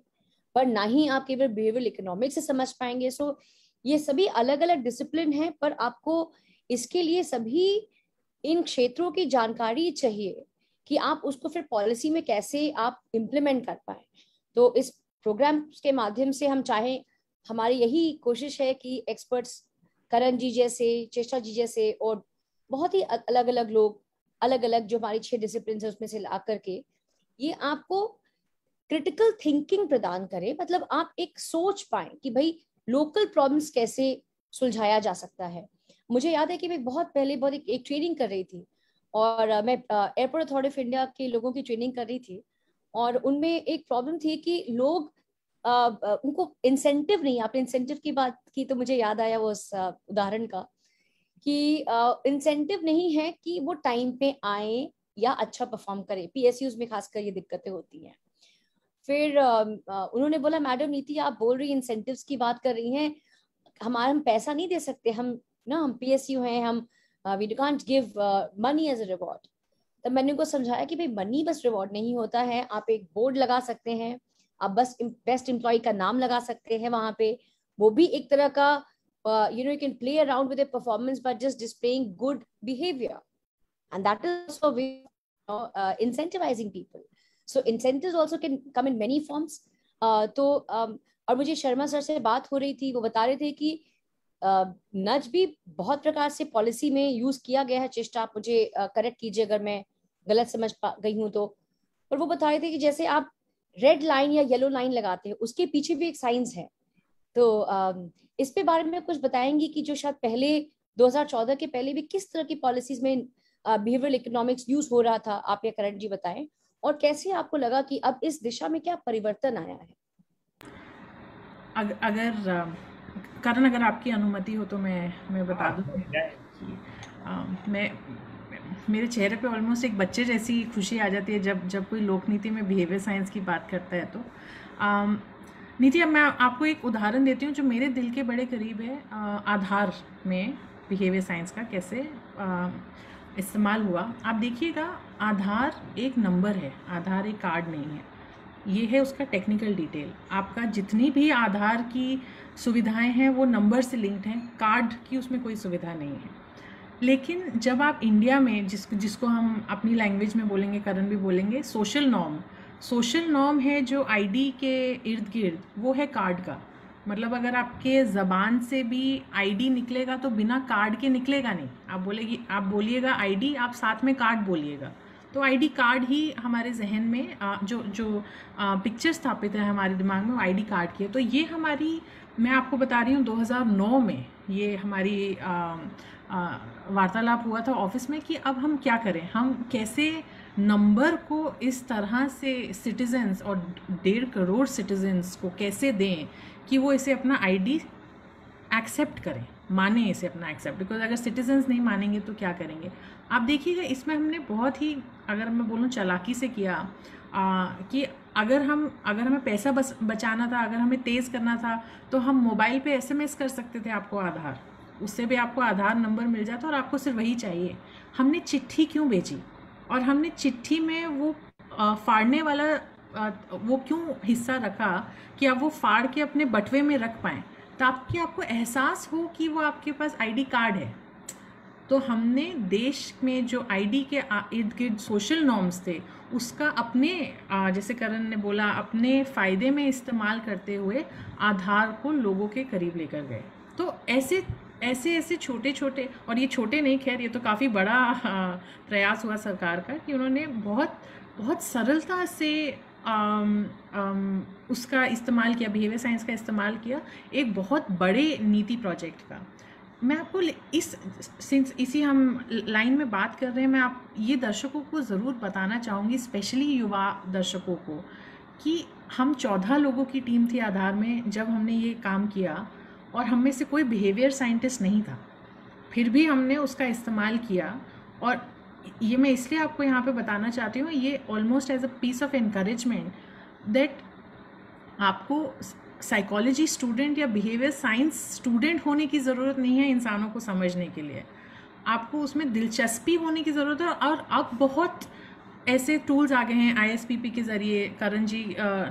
पर ना ही आप केवल बिहेवियरल इकोनॉमिक्स से समझ पाएंगे. सो ये सभी अलग अलग डिसिप्लिन हैं, पर आपको इसके लिए सभी इन क्षेत्रों की जानकारी चाहिए कि आप उसको फिर पॉलिसी में कैसे आप इम्प्लीमेंट कर पाए. तो इस प्रोग्राम के माध्यम से हम चाहें, हमारी यही कोशिश है कि एक्सपर्ट्स करण जी जैसे, चेष्टा जी जैसे, और बहुत ही अलग अलग लोग, अलग अलग जो हमारी 6 डिसिप्लिन है उसमें से ला करके ये आपको क्रिटिकल थिंकिंग प्रदान करें. मतलब आप एक सोच पाएं कि भाई लोकल प्रॉब्लम्स कैसे सुलझाया जा सकता है. मुझे याद है कि मैं बहुत पहले एक ट्रेनिंग कर रही थी, और मैं एयरपोर्ट अथॉरिटी ऑफ इंडिया के लोगों की ट्रेनिंग कर रही थी, और उनमें एक प्रॉब्लम थी कि लोग उनको इंसेंटिव नहीं. आपने इंसेंटिव की बात की तो मुझे याद आया वो उस उदाहरण का, कि इंसेंटिव नहीं है कि वो टाइम पे आए या अच्छा परफॉर्म करें. पीएसयूज में खासकर ये दिक्कतें होती हैं. फिर उन्होंने बोला, मैडम नीति, आप बोल रही इंसेंटिव्स की बात कर रही हैं, हम पैसा नहीं दे सकते, हम पीएसयू हैं, we can't give money as a reward. तब मैंने उनको समझाया कि भाई मनी बस रिवॉर्ड नहीं होता है. आप एक बोर्ड लगा सकते हैं, आप बस बेस्ट एम्प्लॉय का नाम लगा सकते हैं वहाँ पे, वो भी एक तरह का you can play around with their performance by just displaying good behavior, and that is also way of incentivizing people. So incentives also can come in many forms. तो और मुझे शर्मा सर से बात हो रही थी, वो बता रहे थे कि नज भी बहुत प्रकार से पॉलिसी में यूज किया गया है. चेष्टा, आप मुझे करेक्ट कीजिए अगर मैं गलत समझ गई हूँ तो. पर वो बता रहे थे कि जैसे आप रेड लाइन या येलो लाइन लगाते हैं, उसके पीछे भी एक साइंस है. तो इस पे बारे में कुछ बताएंगी कि जो शायद पहले 2014 के पहले भी किस तरह की पॉलिसीज में बिहेवियरल इकोनॉमिक्स यूज हो रहा था, आप या करण जी बताएं, और कैसे आपको लगा कि अब इस दिशा में क्या परिवर्तन आया है. अगर कारण, अगर आपकी अनुमति हो तो मैं बता दूँ. मैं मेरे चेहरे पे ऑलमोस्ट एक बच्चे जैसी खुशी आ जाती है जब कोई लोकनीति में बिहेवियर साइंस की बात करता है। तो नीति, अब मैं आपको एक उदाहरण देती हूँ जो मेरे दिल के बड़े करीब है। आधार में बिहेवियर साइंस का कैसे इस्तेमाल हुआ। आप देखिएगा, आधार एक नंबर है, आधार एक कार्ड नहीं है। ये है उसका टेक्निकल डिटेल। आपका जितनी भी आधार की सुविधाएं हैं वो नंबर से लिंक्ड हैं, कार्ड की उसमें कोई सुविधा नहीं है। लेकिन जब आप इंडिया में जिसको हम अपनी लैंग्वेज में बोलेंगे, करण भी बोलेंगे, सोशल नॉर्म है जो आईडी के इर्द गिर्द, वो है कार्ड का। मतलब अगर आपके ज़बान से भी आईडी निकलेगा तो बिना कार्ड के निकलेगा नहीं। आप बोलिएगा आईडी, आप साथ में कार्ड बोलिएगा। तो आईडी कार्ड ही हमारे जहन में जो पिक्चर स्थापित है हमारे दिमाग में, वो आईडी कार्ड की है। तो ये हमारी, मैं आपको बता रही हूँ, 2009 में ये हमारी वार्तालाप हुआ था ऑफिस में कि अब हम क्या करें, हम कैसे नंबर को इस तरह से सिटीजन्स और 1.5 करोड़ सिटीजन्स को कैसे दें कि वो इसे अपना आईडी एक्सेप्ट करें, माने इसे अपना एक्सेप्ट। बिकॉज अगर सिटीजन्स नहीं मानेंगे तो क्या करेंगे। आप देखिएगा, इसमें हमने बहुत ही, अगर मैं बोलूँ, चालाकी से किया कि अगर हमें पैसा बचाना था, अगर हमें तेज़ करना था, तो हम मोबाइल पे SMS कर सकते थे आपको आधार, उससे भी आपको आधार नंबर मिल जाता और आपको सिर्फ वही चाहिए। हमने चिट्ठी क्यों भेजी और हमने चिट्ठी में वो फाड़ने वाला वो क्यों हिस्सा रखा कि आप वो फाड़ के अपने बटवे में रख पाएँ, ताकि आपको एहसास हो कि वो आपके पास आईडी कार्ड है। तो हमने देश में जो आईडी के इर्द गिर्द सोशल नॉर्म्स थे, उसका अपने, जैसे करण ने बोला, अपने फ़ायदे में इस्तेमाल करते हुए आधार को लोगों के करीब लेकर गए। तो ऐसे छोटे छोटे, और ये छोटे नहीं, खैर ये तो काफ़ी बड़ा प्रयास हुआ सरकार का कि उन्होंने बहुत सरलता से उसका इस्तेमाल किया, बिहेवियर साइंस का इस्तेमाल किया एक बहुत बड़े नीति प्रोजेक्ट का। मैं आपको इसी हम लाइन में बात कर रहे हैं, मैं आप ये दर्शकों को ज़रूर बताना चाहूँगी, स्पेशली युवा दर्शकों को, कि हम 14 लोगों की टीम थी आधार में जब हमने ये काम किया, और हम में से कोई बिहेवियर साइंटिस्ट नहीं था, फिर भी हमने उसका इस्तेमाल किया। और ये मैं इसलिए आपको यहाँ पे बताना चाहती हूँ, ये almost as a piece of encouragement that आपको साइकोलॉजी स्टूडेंट या बिहेवियर साइंस स्टूडेंट होने की ज़रूरत नहीं है इंसानों को समझने के लिए, आपको उसमें दिलचस्पी होने की ज़रूरत है। और अब बहुत ऐसे टूल्स आ गए हैं, ISPP के ज़रिए, करण जी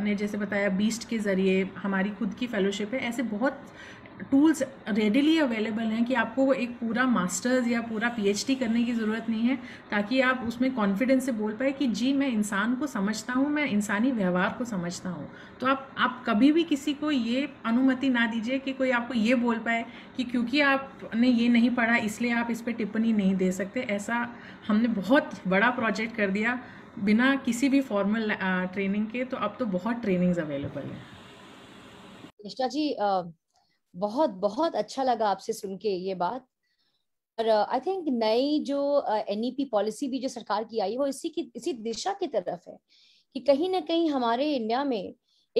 ने जैसे बताया, बीस्ट के ज़रिए, हमारी खुद की फेलोशिप है, ऐसे बहुत टूल्स रेडिली अवेलेबल हैं कि आपको एक पूरा मास्टर्स या पूरा PhD करने की ज़रूरत नहीं है, ताकि आप उसमें कॉन्फिडेंस से बोल पाए कि जी मैं इंसान को समझता हूँ, मैं इंसानी व्यवहार को समझता हूँ। तो आप कभी भी किसी को ये अनुमति ना दीजिए कि कोई आपको ये बोल पाए कि क्योंकि आपने ये नहीं पढ़ा इसलिए आप इस पर टिप्पणी नहीं दे सकते। ऐसा हमने बहुत बड़ा प्रोजेक्ट कर दिया बिना किसी भी फॉर्मल ट्रेनिंग के। तो अब तो बहुत ट्रेनिंग्स अवेलेबल हैं। चेष्टा जी, बहुत बहुत अच्छा लगा आपसे सुन के ये बात। और आई थिंक नई जो NEP पॉलिसी भी जो सरकार की आई है वो इसी दिशा की तरफ है कि कहीं ना कहीं हमारे इंडिया में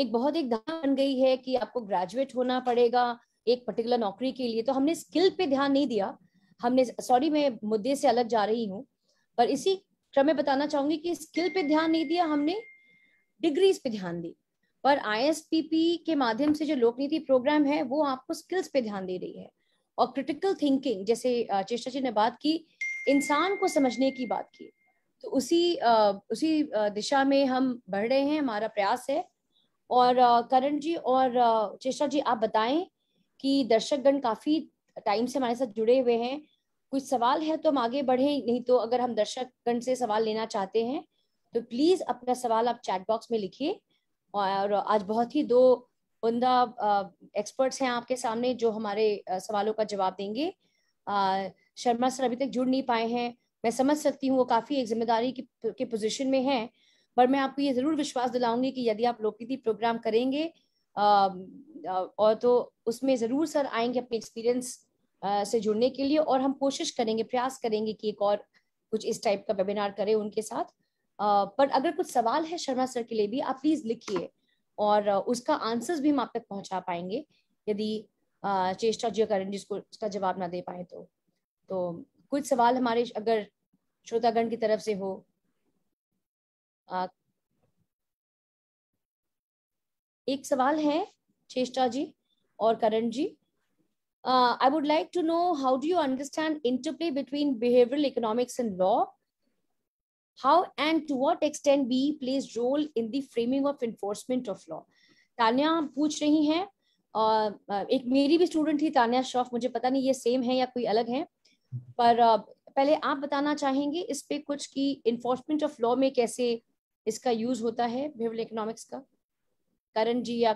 एक बहुत एक धारणा बन गई है कि आपको ग्रेजुएट होना पड़ेगा एक पर्टिकुलर नौकरी के लिए। तो हमने स्किल पे ध्यान नहीं दिया, हमने, सॉरी मैं मुद्दे से अलग जा रही हूँ, पर इसी क्रम में बताना चाहूंगी कि स्किल पे ध्यान नहीं दिया, हमने डिग्रीज पे ध्यान दी। पर ISPP के माध्यम से जो लोकनीति प्रोग्राम है वो आपको स्किल्स पे ध्यान दे रही है और क्रिटिकल थिंकिंग, जैसे चेष्टा जी ने बात की, इंसान को समझने की बात की। तो उसी दिशा में हम बढ़ रहे हैं, हमारा प्रयास है। और करण जी और चेष्टा जी, आप बताएं कि दर्शकगण काफी टाइम से हमारे साथ जुड़े हुए हैं, कुछ सवाल है तो हम आगे बढ़ें, नहीं तो अगर हम दर्शकगण से सवाल लेना चाहते हैं तो प्लीज अपना सवाल आप चैट बॉक्स में लिखिए। और आज बहुत ही दो उमदा एक्सपर्ट्स हैं आपके सामने जो हमारे सवालों का जवाब देंगे। शर्मा सर अभी तक जुड़ नहीं पाए हैं, मैं समझ सकती हूँ वो काफ़ी एक जिम्मेदारी के पोजीशन में हैं, पर मैं आपको ये ज़रूर विश्वास दिलाऊंगी कि यदि आप लोकनीति प्रोग्राम करेंगे और तो उसमें ज़रूर सर आएंगे अपने एक्सपीरियंस से जुड़ने के लिए, और हम कोशिश करेंगे, प्रयास करेंगे कि एक और कुछ इस टाइप का वेबिनार करें उनके साथ। पर अगर कुछ सवाल है शर्मा सर के लिए भी, आप प्लीज लिखिए और उसका आंसर्स भी हम आप तक पहुंचा पाएंगे यदि चेष्टा जी और करण जी उसका जवाब ना दे पाए तो। कुछ सवाल हमारे अगर श्रोतागण की तरफ से हो। एक सवाल है चेष्टा जी और करण जी, I would like to know how do you understand interplay between behavioral economics and law? How and to what extent BE plays role in the framing of enforcement of law? Tanya पूछ रही हैं और एक मेरी भी स्टूडेंट थी तान्या श्रॉफ, मुझे पता नहीं ये सेम है या कोई अलग है, पर पहले आप बताना चाहेंगे इस पे कुछ कि इन्फोर्समेंट ऑफ लॉ में कैसे इसका यूज होता है बिहेवियरल इकोनॉमिक्स का। करण जी या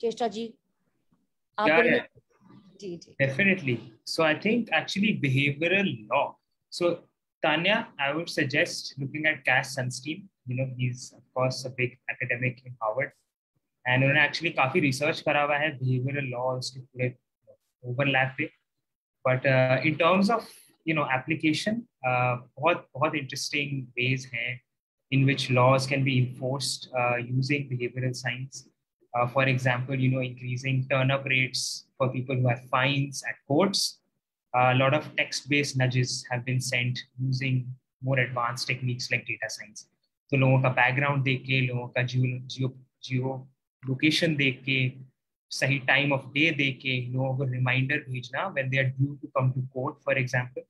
चेष्टा जी आप Definitely. So I think actually behavioral law. So Tanya, I would suggest looking at Cass Sunstein. You know, he's of course a big academic in Harvard, and उन्होंने actually काफी research करा हुआ है behavioral law उसके पूरे overlap पे. But in terms of you know application, बहुत interesting ways हैं in which laws can be enforced using behavioral science. For example, you know, increasing turn-up rates for people who have fines at courts. A lot of text-based nudges have been sent using more advanced techniques like data science. So, लोगों का background देख के, लोगों का geolocation देख के, सही time of day देख के, लोगों को reminder भेजना when they are due to come to court, for example,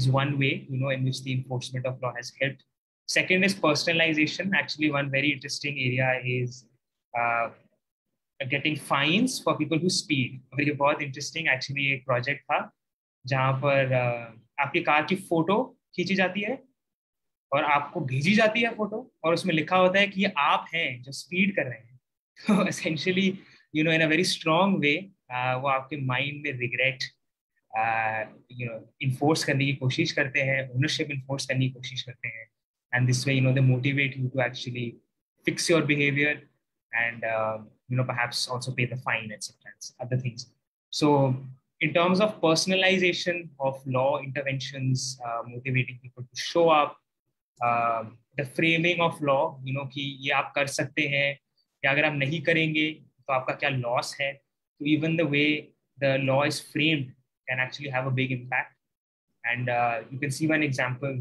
is one way you know in which the enforcement of law has helped. Second is personalization. Actually, one very interesting area is getting fines for people who speed. और ये बहुत interesting actually एक project था जहाँ पर आपकी car की photo खींची जाती है और आपको भेजी जाती है फोटो और उसमें लिखा होता है कि ये आप हैं जो स्पीड कर रहे हैं। तो essentially you know in a very strong way वो आपके mind में regret you know enforce करने की कोशिश करते हैं, ownership enforce करने की कोशिश करते हैं, and this way you know they motivate you to actually fix your behavior. And you know perhaps also pay the fine, etc. Other things. So in terms of personalization of law interventions, motivating people to show up, the framing of law, you know कि ये आप कर सकते हैं या अगर आप नहीं करेंगे तो आपका क्या loss है. So even the way the law is framed can actually have a big impact. And you can see one example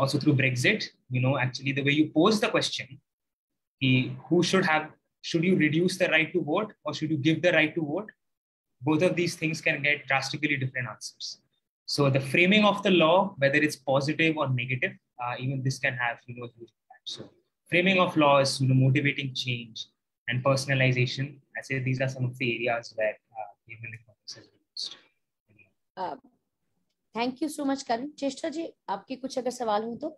also through Brexit. You know actually the way you pose the question. Who should you reduce the right to vote or should you give the right to vote? Both of these things can get drastically different answers. So the framing of the law, whether it's positive or negative, even this can have you know huge impact. So framing of law is you know motivating change and personalization. I say these are some of the areas where behavioral economics is used. Thank you so much, Karan. Cheshtaa ji, आपके कुछ अगर सवाल हो तो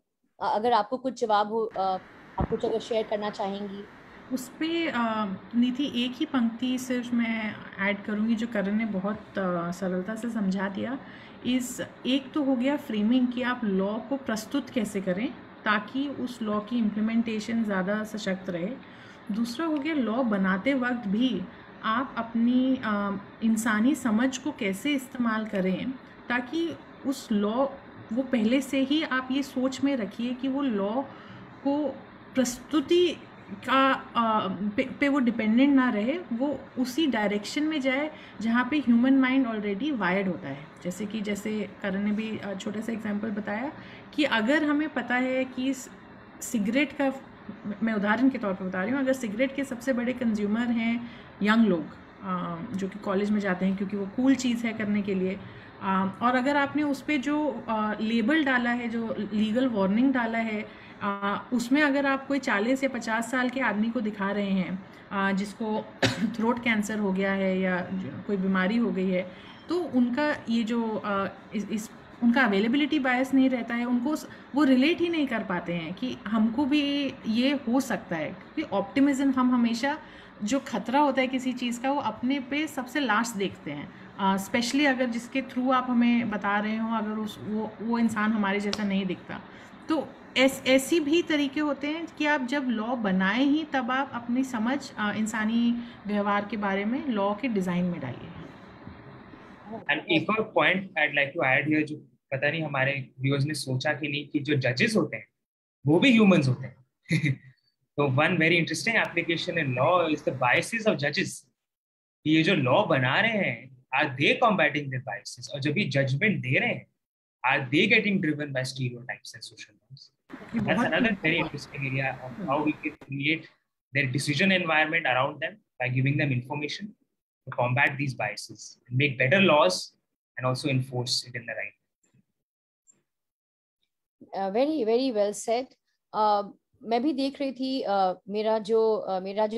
अगर आपको कुछ जवाब हो आप कुछ अगर शेयर करना चाहेंगी उस पर। नीति, एक ही पंक्ति सिर्फ मैं ऐड करूँगी जो करण ने बहुत सरलता से समझा दिया। इस एक तो हो गया फ्रेमिंग कि आप लॉ को प्रस्तुत कैसे करें ताकि उस लॉ की इम्प्लीमेंटेशन ज़्यादा सशक्त रहे। दूसरा हो गया लॉ बनाते वक्त भी आप अपनी इंसानी समझ को कैसे इस्तेमाल करें ताकि उस लॉ वो पहले से ही आप ये सोच में रखिए कि वो लॉ को प्रस्तुति का पे वो डिपेंडेंट ना रहे, वो उसी डायरेक्शन में जाए जहाँ पे ह्यूमन माइंड ऑलरेडी वायर्ड होता है। जैसे कि जैसे करण ने भी छोटा सा एग्जांपल बताया कि अगर हमें पता है कि सिगरेट का, मैं उदाहरण के तौर पे बता रही हूँ, अगर सिगरेट के सबसे बड़े कंज्यूमर हैं यंग लोग जो कि कॉलेज में जाते हैं क्योंकि वो कूल चीज़ है करने के लिए, और अगर आपने उस पर जो लेबल डाला है, जो लीगल वार्निंग डाला है, उसमें अगर आप कोई 40 या 50 साल के आदमी को दिखा रहे हैं जिसको थ्रोट कैंसर हो गया है या कोई बीमारी हो गई है, तो उनका ये जो उनका अवेलेबिलिटी बायस नहीं रहता है, उनको वो रिलेट ही नहीं कर पाते हैं कि हमको भी ये हो सकता है क्योंकि ऑप्टिमिज्म, हम हमेशा जो खतरा होता है किसी चीज़ का वो अपने पे सबसे लास्ट देखते हैं। स्पेशली अगर जिसके थ्रू आप हमें बता रहे हो, अगर वो इंसान हमारे जैसा नहीं दिखता, तो ऐसी भी तरीके होते हैं कि आप जब लॉ बनाए ही तब आप अपनी समझ इंसानी व्यवहार के बारे में लॉ के डिज़ाइन में डालिए। एंड एक और point I like to add here, जो पता नहीं हमारे व्यूअर्स ने सोचा कि नहीं, कि जो जजेस होते हैं वो भी ह्यूमंस होते हैं। तो one very interesting application in law is the biases of जजेस। ये जो लॉ बना रहे हैं, are they combating their biases? और जब ये जजमेंट दे रहे हैं are they getting driven by stereotypes and social norms? That's another very interesting area of how we can create their decision environment around them by giving them information to combat these biases and make better laws and also enforce it in the right. Very well said. मैं भी देख रही थी मेरा जो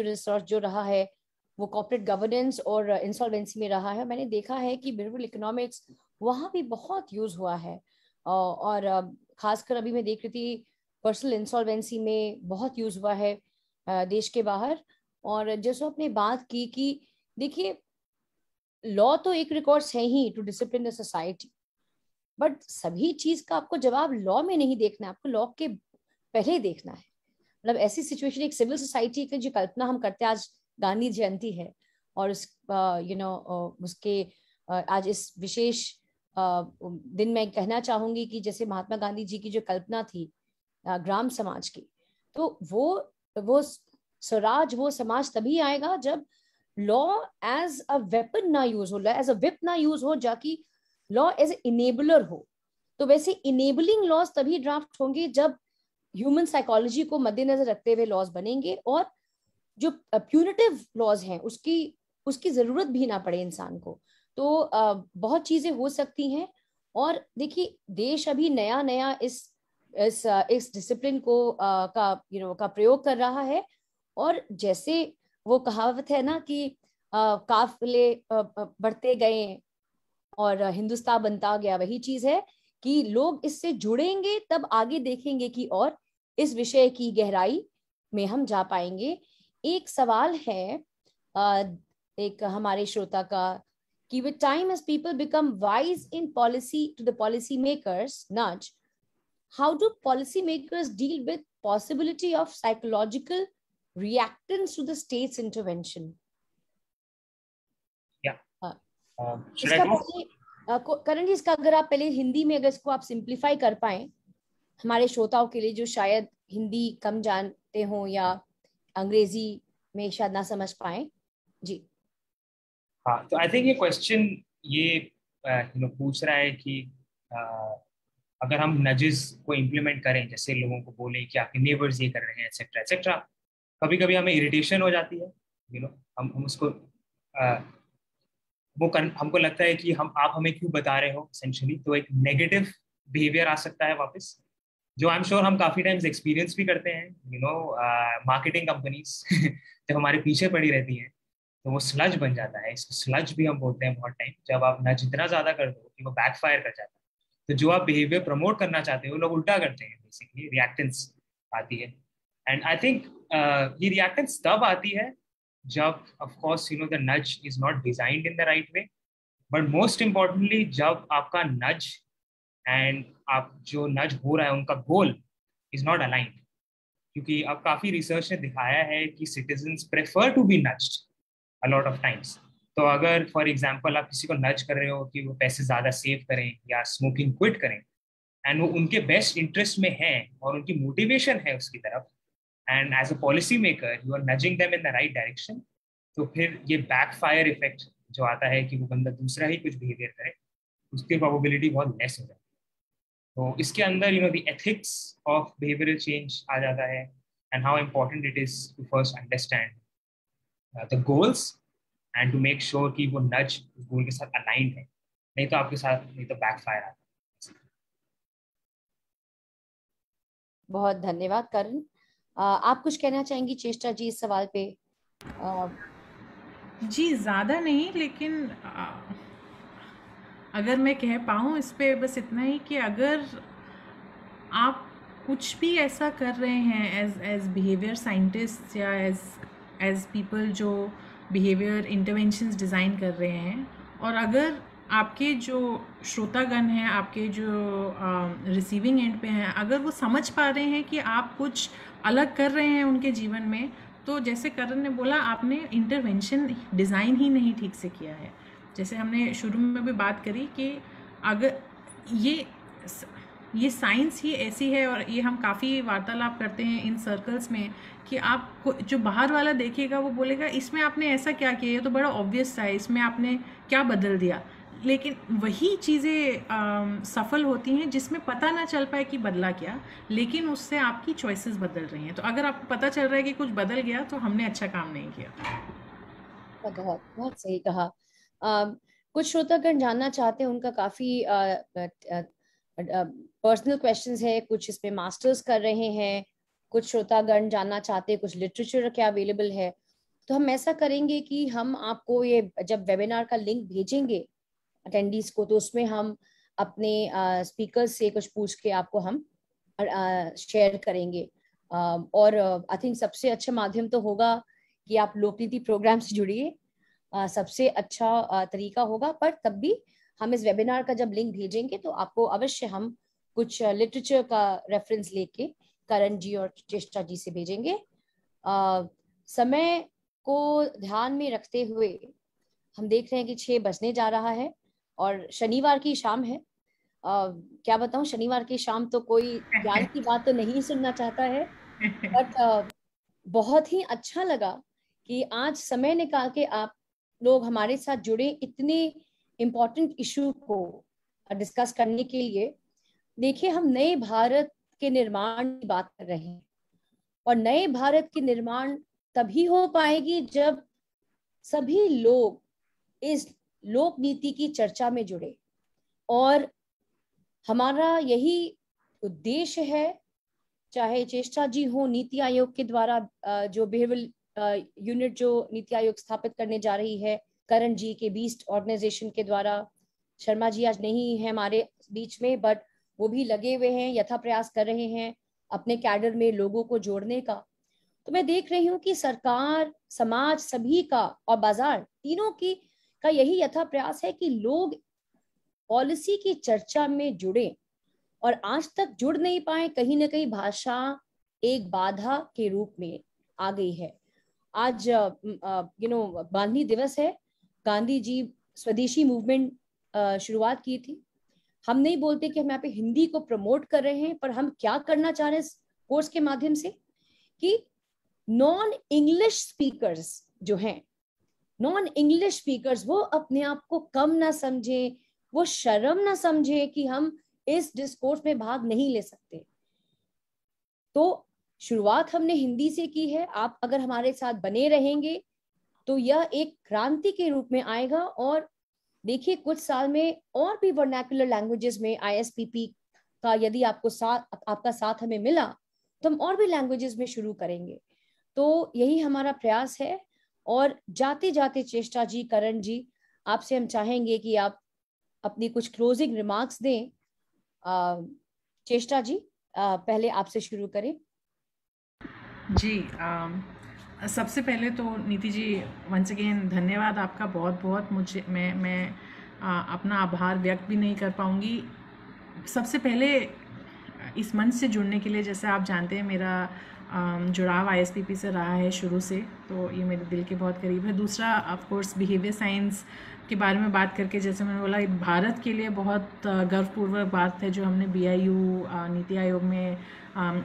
research जो रहा है वो कॉर्पोरेट गवर्नेंस और इंसॉल्वेंसी में रहा है। मैंने देखा है कि बिहेवियरल इकोनॉमिक्स वहाँ भी बहुत यूज हुआ है और खासकर अभी मैं देख रही थी पर्सनल इंसॉल्वेंसी में बहुत यूज हुआ है देश के बाहर। और जैसे आपने बात की कि देखिए लॉ तो एक रिकॉर्ड्स है ही to discipline the society, but सभी चीज का आपको जवाब लॉ में नहीं देखना, आपको लॉ के पहले देखना है। मतलब ऐसी सिचुएशन एक सिविल सोसाइटी की जो कल्पना हम करते हैं, आज गांधी जयंती है और आज इस विशेष दिन मैं कहना चाहूंगी कि जैसे महात्मा गांधी जी की जो कल्पना थी ग्राम समाज की, तो वो स्वराज, वो समाज तभी आएगा जब लॉ एज अ वेपन ना यूज हो, लॉ एज अ विप ना यूज हो, जाकि लॉ एज इनेबलर हो। तो वैसे इनेबलिंग लॉज तभी ड्राफ्ट होंगे जब ह्यूमन साइकोलॉजी को मद्देनजर रखते हुए लॉज बनेंगे और जो प्यूनिटिव लॉज हैं उसकी जरूरत भी ना पड़े इंसान को। तो बहुत चीजें हो सकती हैं। और देखिए देश अभी नया इस डिसिप्लिन को का प्रयोग कर रहा है। और जैसे वो कहावत है ना कि काफिले बढ़ते गए और हिंदुस्तान बनता गया, वही चीज है कि लोग इससे जुड़ेंगे तब आगे देखेंगे कि और इस विषय की गहराई में हम जा पाएंगे। एक सवाल है एक हमारे श्रोता का कि with time as people become wise in policy to the policy makers nudge, how do policy makers deal with possibility of psychological reactance to the state's intervention? Karan ji, इसका अगर आप पहले हिंदी में अगर इसको आप सिंप्लीफाई कर पाए हमारे श्रोताओं के लिए जो शायद हिंदी कम जानते हो या अंग्रेजी में शायद ना समझ पाए। जी हाँ, तो आई थिंक ये क्वेश्चन पूछ रहा है कि अगर हम नजेस को इम्प्लीमेंट करें, जैसे लोगों को बोले कि आपके नेबर्स ये कर रहे हैं एक्सेट्रा एक्सेट्रा, कभी कभी हमें इरिटेशन हो जाती है। हम उसको हमको लगता है कि आप हमें क्यों बता रहे हो एसेंशियली, तो एक नेगेटिव बिहेवियर आ सकता है वापस, जो आई एम श्योर हम काफ़ी टाइम्स एक्सपीरियंस भी करते हैं। मार्केटिंग कंपनीज जब हमारे पीछे पड़ी रहती हैं तो वो स्लज बन जाता है, इसको स्लज भी हम बोलते हैं बहुत टाइम। जब आप ना जितना ज़्यादा कर दो कि वो बैकफायर कर जाता है, तो जो आप बिहेवियर प्रमोट करना चाहते हो लोग उल्टा करते हैं, बेसिकली रिएक्टेंस आती है। एंड आई थिंक ये रिएक्टेंस तब आती है जब of course the nudge is not designed in the right way, but most importantly जब आपका नज एंड आप जो नज हो रहा है उनका गोल इज नॉट अलाइंड, क्योंकि अब काफ़ी रिसर्च ने दिखाया है कि citizens prefer to be nudged a lot of times. तो अगर फॉर एग्जाम्पल आप किसी को नज कर रहे हो कि वो पैसे ज़्यादा सेव करें या स्मोकिंग क्विट करें, एंड वो उनके बेस्ट इंटरेस्ट में है और उनकी मोटिवेशन है उसकी तरफ, and as a policy maker you are nudging them in the right direction, तो फिर ये backfire effect जो आता है कि वो बंदा दूसरा ही कुछ behavior करे, उसकी probability बहुत less हो जाती है। तो इसके अंदर the ethics of behavioral change आ जाता है, and how important it is to first understand the goals and to make sure कि वो nudge goal के साथ aligned है, नहीं तो आपके साथ नहीं तो backfire आता है। बहुत धन्यवाद करण। आप कुछ कहना चाहेंगी चेष्टा जी इस सवाल पे? जी ज़्यादा नहीं, लेकिन अगर मैं कह पाऊँ इस पे बस इतना ही कि अगर आप कुछ भी ऐसा कर रहे हैं एज बिहेवियर साइंटिस्ट या एज पीपल जो बिहेवियर इंटरवेंशंस डिज़ाइन कर रहे हैं, और अगर आपके जो श्रोतागण हैं, आपके जो रिसीविंग एंड पे हैं, अगर वो समझ पा रहे हैं कि आप कुछ अलग कर रहे हैं उनके जीवन में, तो जैसे करण ने बोला आपने इंटरवेंशन डिज़ाइन ही नहीं ठीक से किया है। जैसे हमने शुरू में भी बात करी कि अगर ये साइंस ही ऐसी है, और ये हम काफ़ी वार्तालाप करते हैं इन सर्कल्स में, कि आपको जो बाहर वाला देखेगा वो बोलेगा इसमें आपने ऐसा क्या किया, ये तो बड़ा ऑब्वियस था, इसमें आपने क्या बदल दिया। लेकिन वही चीज़ें सफल होती हैं जिसमें पता ना चल पाए कि बदला क्या, लेकिन उससे आपकी चॉइसेस बदल रही हैं। तो अगर आपको पता चल रहा है कि कुछ बदल गया तो हमने अच्छा काम नहीं किया। बहुत सही कहा। कुछ श्रोतागण जानना चाहते हैं, उनका काफ़ी पर्सनल क्वेश्चंस है, कुछ इसमें मास्टर्स कर रहे हैं, कुछ श्रोतागण जानना चाहते हैं कुछ लिटरेचर क्या अवेलेबल है। तो हम ऐसा करेंगे कि हम आपको ये जब वेबिनार का लिंक भेजेंगे अटेंडीज को, तो उसमें हम अपने स्पीकर से कुछ पूछ के आपको हम शेयर करेंगे। और आई थिंक सबसे अच्छा माध्यम तो होगा कि आप लोकनीति प्रोग्राम से जुड़िए, सबसे अच्छा तरीका होगा। पर तब भी हम इस वेबिनार का जब लिंक भेजेंगे तो आपको अवश्य हम कुछ लिटरेचर का रेफरेंस लेके करण जी और चेष्टा जी से भेजेंगे। समय को ध्यान में रखते हुए हम देख रहे हैं कि 6 बजने जा रहा है और शनिवार की शाम है। क्या बताऊं, शनिवार की शाम तो कोई ज्ञान की बात तो नहीं सुनना चाहता है, बट बहुत ही अच्छा लगा कि आज समय निकाल के आप लोग हमारे साथ जुड़े इतने इम्पोर्टेंट इशू को डिस्कस करने के लिए। देखिए, हम नए भारत के निर्माण की बात कर रहे हैं और नए भारत के निर्माण तभी हो पाएगी जब सभी लोग इस लोक नीति की चर्चा में जुड़े। और हमारा यही उद्देश्य है, चाहे चेष्टा जी हो नीति आयोग के द्वारा जो बिहेवियरल यूनिट जो नीति आयोग स्थापित करने जा रही है, करण जी के बीस्ट ऑर्गेनाइजेशन के द्वारा, शर्मा जी आज नहीं है हमारे बीच में बट वो भी लगे हुए हैं, यथा प्रयास कर रहे हैं अपने कैडर में लोगों को जोड़ने का। तो मैं देख रही हूँ कि सरकार, समाज सभी का और बाजार तीनों की का यही यथा प्रयास है कि लोग पॉलिसी की चर्चा में जुड़े और आज तक जुड़ नहीं पाए, कहीं ना कहीं भाषा एक बाधा के रूप में आ गई है। आज गांधी दिवस है, गांधी जी स्वदेशी मूवमेंट शुरुआत की थी। हम नहीं बोलते कि हम यहाँ पे हिंदी को प्रमोट कर रहे हैं, पर हम क्या करना चाह रहे हैं इस कोर्स के माध्यम से कि नॉन इंग्लिश स्पीकर्स जो हैं, नॉन इंग्लिश स्पीकर्स वो अपने आप को कम ना समझें, वो शर्म ना समझें कि हम इस डिस्कोर्स में भाग नहीं ले सकते। तो शुरुआत हमने हिंदी से की है, आप अगर हमारे साथ बने रहेंगे तो यह एक क्रांति के रूप में आएगा। और देखिए, कुछ साल में और भी वर्नैक्युलर लैंग्वेजेस में ISPP का यदि आपको आपका साथ हमें मिला तो हम और भी लैंग्वेजेस में शुरू करेंगे। तो यही हमारा प्रयास है। और जाते जाते चेष्टा जी, करण जी, आपसे हम चाहेंगे कि आप अपनी कुछ क्लोजिंग रिमार्क्स दें। चेष्टा जी, पहले आपसे शुरू करें। जी, सबसे पहले तो नीति जी, वंस अगेन धन्यवाद आपका बहुत बहुत। मैं अपना आभार व्यक्त भी नहीं कर पाऊँगी। सबसे पहले इस मंच से जुड़ने के लिए, जैसे आप जानते हैं मेरा जुड़ाव ISPP से रहा है शुरू से, तो ये मेरे दिल के बहुत करीब है। दूसरा, ऑफ कोर्स, बिहेवियर साइंस के बारे में बात करके, जैसे मैंने बोला, भारत के लिए बहुत गर्वपूर्वक बात है जो हमने BIU नीति आयोग में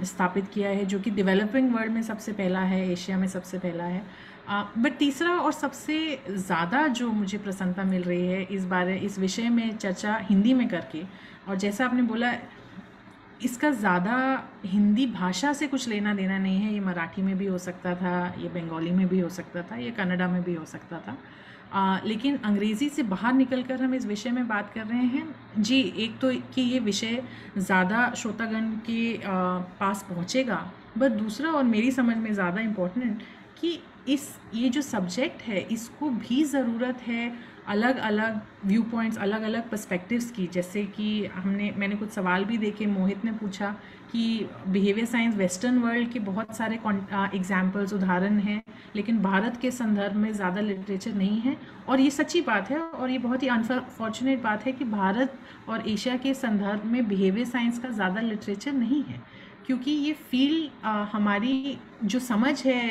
स्थापित किया है, जो कि डेवलपिंग वर्ल्ड में सबसे पहला है, एशिया में सबसे पहला है। बट तीसरा और सबसे ज़्यादा जो मुझे प्रसन्नता मिल रही है इस विषय में चर्चा हिंदी में करके, और जैसा आपने बोला इसका ज़्यादा हिंदी भाषा से कुछ लेना देना नहीं है, ये मराठी में भी हो सकता था, ये बंगाली में भी हो सकता था, ये कन्नडा में भी हो सकता था, लेकिन अंग्रेज़ी से बाहर निकलकर हम इस विषय में बात कर रहे हैं। जी, एक तो कि ये विषय ज़्यादा श्रोतागण के पास पहुँचेगा, बट दूसरा और मेरी समझ में ज़्यादा इम्पोर्टेंट कि ये जो सब्जेक्ट है इसको भी ज़रूरत है अलग अलग व्यू पॉइंट्स, अलग अलग पर्सपेक्टिव्स की। जैसे कि मैंने कुछ सवाल भी देखे, मोहित ने पूछा कि बिहेवियर साइंस वेस्टर्न वर्ल्ड के बहुत सारे एग्जाम्पल्स, उदाहरण हैं, लेकिन भारत के संदर्भ में ज़्यादा लिटरेचर नहीं है। और ये सच्ची बात है, और ये बहुत ही अनफॉर्चुनेट बात है कि भारत और एशिया के संदर्भ में बिहेवियर साइंस का ज़्यादा लिटरेचर नहीं है, क्योंकि ये फील्ड हमारी जो समझ है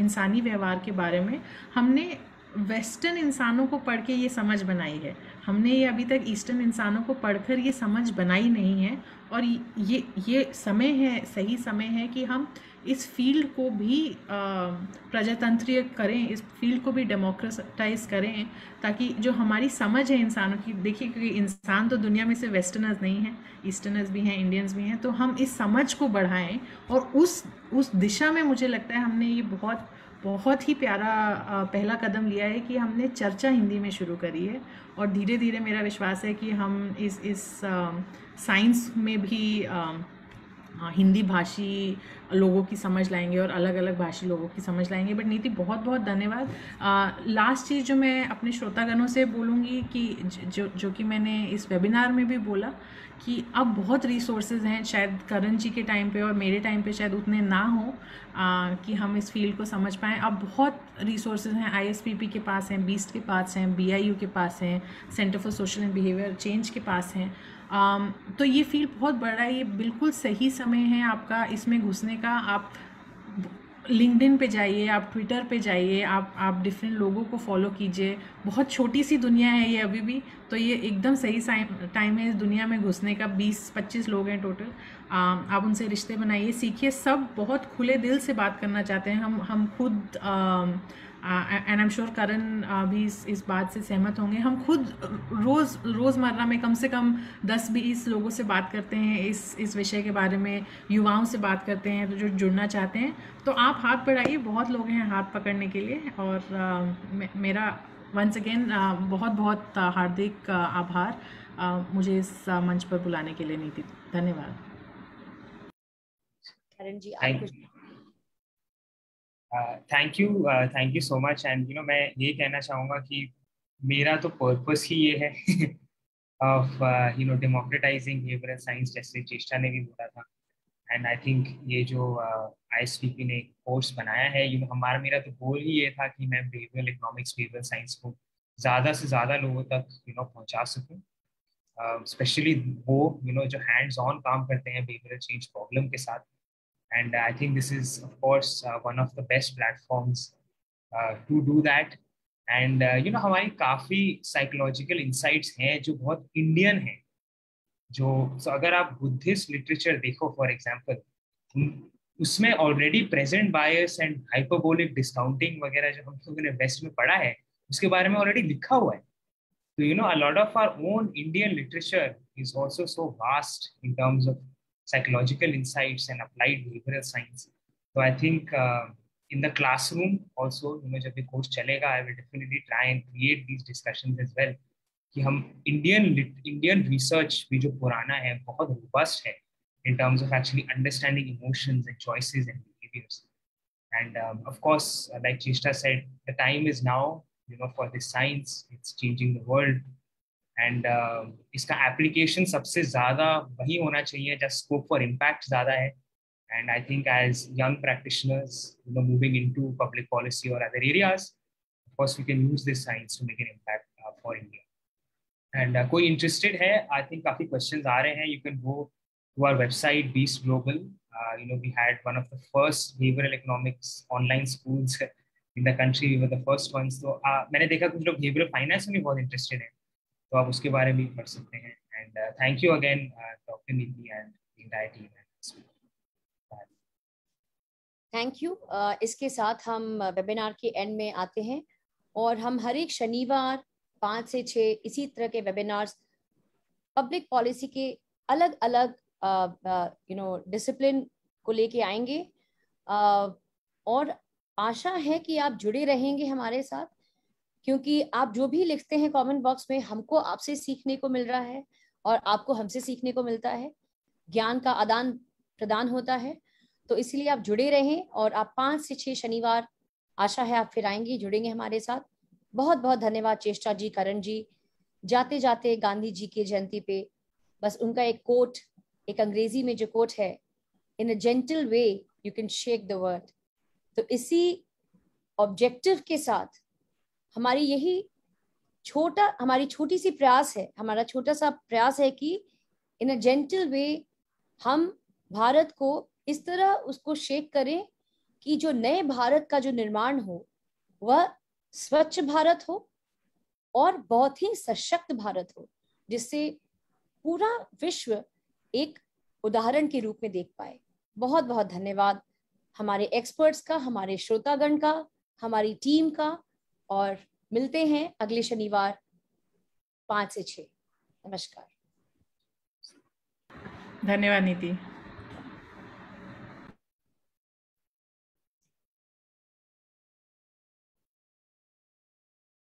इंसानी व्यवहार के बारे में, हमने वेस्टर्न इंसानों को पढ़ के ये समझ बनाई है, हमने ये अभी तक ईस्टर्न इंसानों को पढ़कर ये समझ बनाई नहीं है। और ये समय है, सही समय है कि हम इस फील्ड को भी प्रजातंत्रीय करें, इस फील्ड को भी डेमोक्रेटाइज करें, ताकि जो हमारी समझ है इंसानों की, देखिए क्योंकि इंसान तो दुनिया में से वेस्टर्नर्स नहीं हैं, ईस्टर्नर्स भी हैं, इंडियंस भी हैं, तो हम इस समझ को बढ़ाएं। और उस दिशा में मुझे लगता है हमने ये बहुत ही प्यारा पहला कदम लिया है कि हमने चर्चा हिंदी में शुरू करी है। और धीरे धीरे मेरा विश्वास है कि हम इस साइंस में भी हिंदी भाषी लोगों की समझ लाएंगे और अलग अलग भाषी लोगों की समझ लाएंगे। बट नीति, बहुत बहुत धन्यवाद। लास्ट चीज़ जो मैं अपने श्रोतागणों से बोलूँगी कि जो कि मैंने इस वेबिनार में भी बोला कि अब बहुत रिसोर्सेज हैं, शायद करण जी के टाइम पे और मेरे टाइम पे शायद उतने ना हो कि हम इस फील्ड को समझ पाएँ। अब बहुत रिसोर्सेज हैं, ISPP के पास हैं, बीस्ट के पास हैं, BIU के पास हैं, centre for social and behaviour change के पास हैं। तो ये फील्ड बहुत बड़ा है, ये बिल्कुल सही समय है आपका इसमें घुसने का। आप लिंक्डइन पे जाइए, आप ट्विटर पे जाइए, आप डिफरेंट लोगों को फॉलो कीजिए। बहुत छोटी सी दुनिया है ये अभी भी, तो ये एकदम सही टाइम है इस दुनिया में घुसने का। 20-25 लोग हैं टोटल, आप उनसे रिश्ते बनाइए, सीखिए। सब बहुत खुले दिल से बात करना चाहते हैं, हम खुद and I am sure Karan भी इस बात से सहमत होंगे, हम खुद रोज़मर्रा में कम से कम 10-20 लोगों से बात करते हैं इस विषय के बारे में, युवाओं से बात करते हैं। तो जो जुड़ना चाहते हैं तो आप हाथ बढ़ाइए, बहुत लोग हैं हाथ पकड़ने के लिए। और मेरा वंस अगेन बहुत बहुत हार्दिक आभार मुझे इस मंच पर बुलाने के लिए। नीति, धन्यवाद। Karan ji, thank you so much. And you know, मैं ये कहना चाहूँगा कि मेरा तो पर्पस ही ये है of you know democratising behavioural science, जैसे चेष्टा ने भी बोला था। एंड आई थिंक ये जो ISPP ने कोर्स बनाया है, यू नो मेरा तो गोल ही ये था कि मैं बिहेवियरल इकोनॉमिक्स, बिहेवियरल साइंस को ज़्यादा से ज़्यादा लोगों तक यू नो पहुँचा सकूँ, स्पेशली वो यू नो जो हैंड्स ऑन काम करते हैं बिहेवियरल चेंज प्रॉब्लम के साथ। And I think this is, of course, one of the best platforms to do that. And you know, हमारी काफी psychological insights हैं जो बहुत Indian हैं, जो so अगर आप Buddhist literature देखो, for example, उसमें already present bias and hyperbolic discounting वगैरह जो हम लोगों ने West में पढ़ा है, उसके बारे में already लिखा हुआ है। So you know, a lot of our own Indian literature is also so vast in terms of psychological insights and applied behavioral science. So I think in the classroom also, you know, जब ये course चलेगा, I will definitely try and create these discussions as well. कि हम Indian research भी जो पुराना है, बहुत robust है in terms of actually understanding emotions and choices and behaviors. And of course, like Cheshtaa said, the time is now. You know, for this science, it's changing the world. And इसका application सबसे ज़्यादा वही होना चाहिए जहाँ scope for impact ज़्यादा है। And I think as young practitioners you know moving into public policy और other areas, of course we can use this science to make an impact for India. And कोई interested है, I think काफ़ी questions आ रहे हैं, you can go to our website बीस global. You know, we had one of the first behavioural economics online schools in the country, we were the first ones. तो मैंने देखा कुछ लोग बिहेवियरल फाइनेंस में भी बहुत इंटरेस्टेड हैं, तो आप उसके बारे में पढ़ सकते हैं। And thank you again doctor Niti and entire team. Thank you. इसके साथ हम वेबिनार के एंड में आते हैं, और हम हर एक शनिवार 5 से 6 इसी तरह के वेबिनार्स पब्लिक पॉलिसी के अलग अलग यू नो डिसिप्लिन को लेके आएंगे। और आशा है कि आप जुड़े रहेंगे हमारे साथ, क्योंकि आप जो भी लिखते हैं कमेंट बॉक्स में, हमको आपसे सीखने को मिल रहा है और आपको हमसे सीखने को मिलता है, ज्ञान का आदान प्रदान होता है। तो इसलिए आप जुड़े रहें, और आप 5 से 6 शनिवार, आशा है आप फिर आएंगे, जुड़ेंगे हमारे साथ। बहुत बहुत धन्यवाद चेष्टा जी, करण जी। जाते जाते गांधी जी की जयंती पे बस उनका एक कोट, एक अंग्रेजी में जो कोट है, in a gentle way you can shake the world. तो इसी ऑब्जेक्टिव के साथ हमारी छोटी सी प्रयास है, हमारा छोटा सा प्रयास है कि इन अ जेंटल वे हम भारत को इस तरह उसको शेक करें कि जो नए भारत का जो निर्माण हो, वह स्वच्छ भारत हो और बहुत ही सशक्त भारत हो, जिससे पूरा विश्व एक उदाहरण के रूप में देख पाए। बहुत बहुत धन्यवाद हमारे एक्सपर्ट्स का, हमारे श्रोतागण का, हमारी टीम का, और मिलते हैं अगले शनिवार 5 से 6। नमस्कार। धन्यवाद नीति।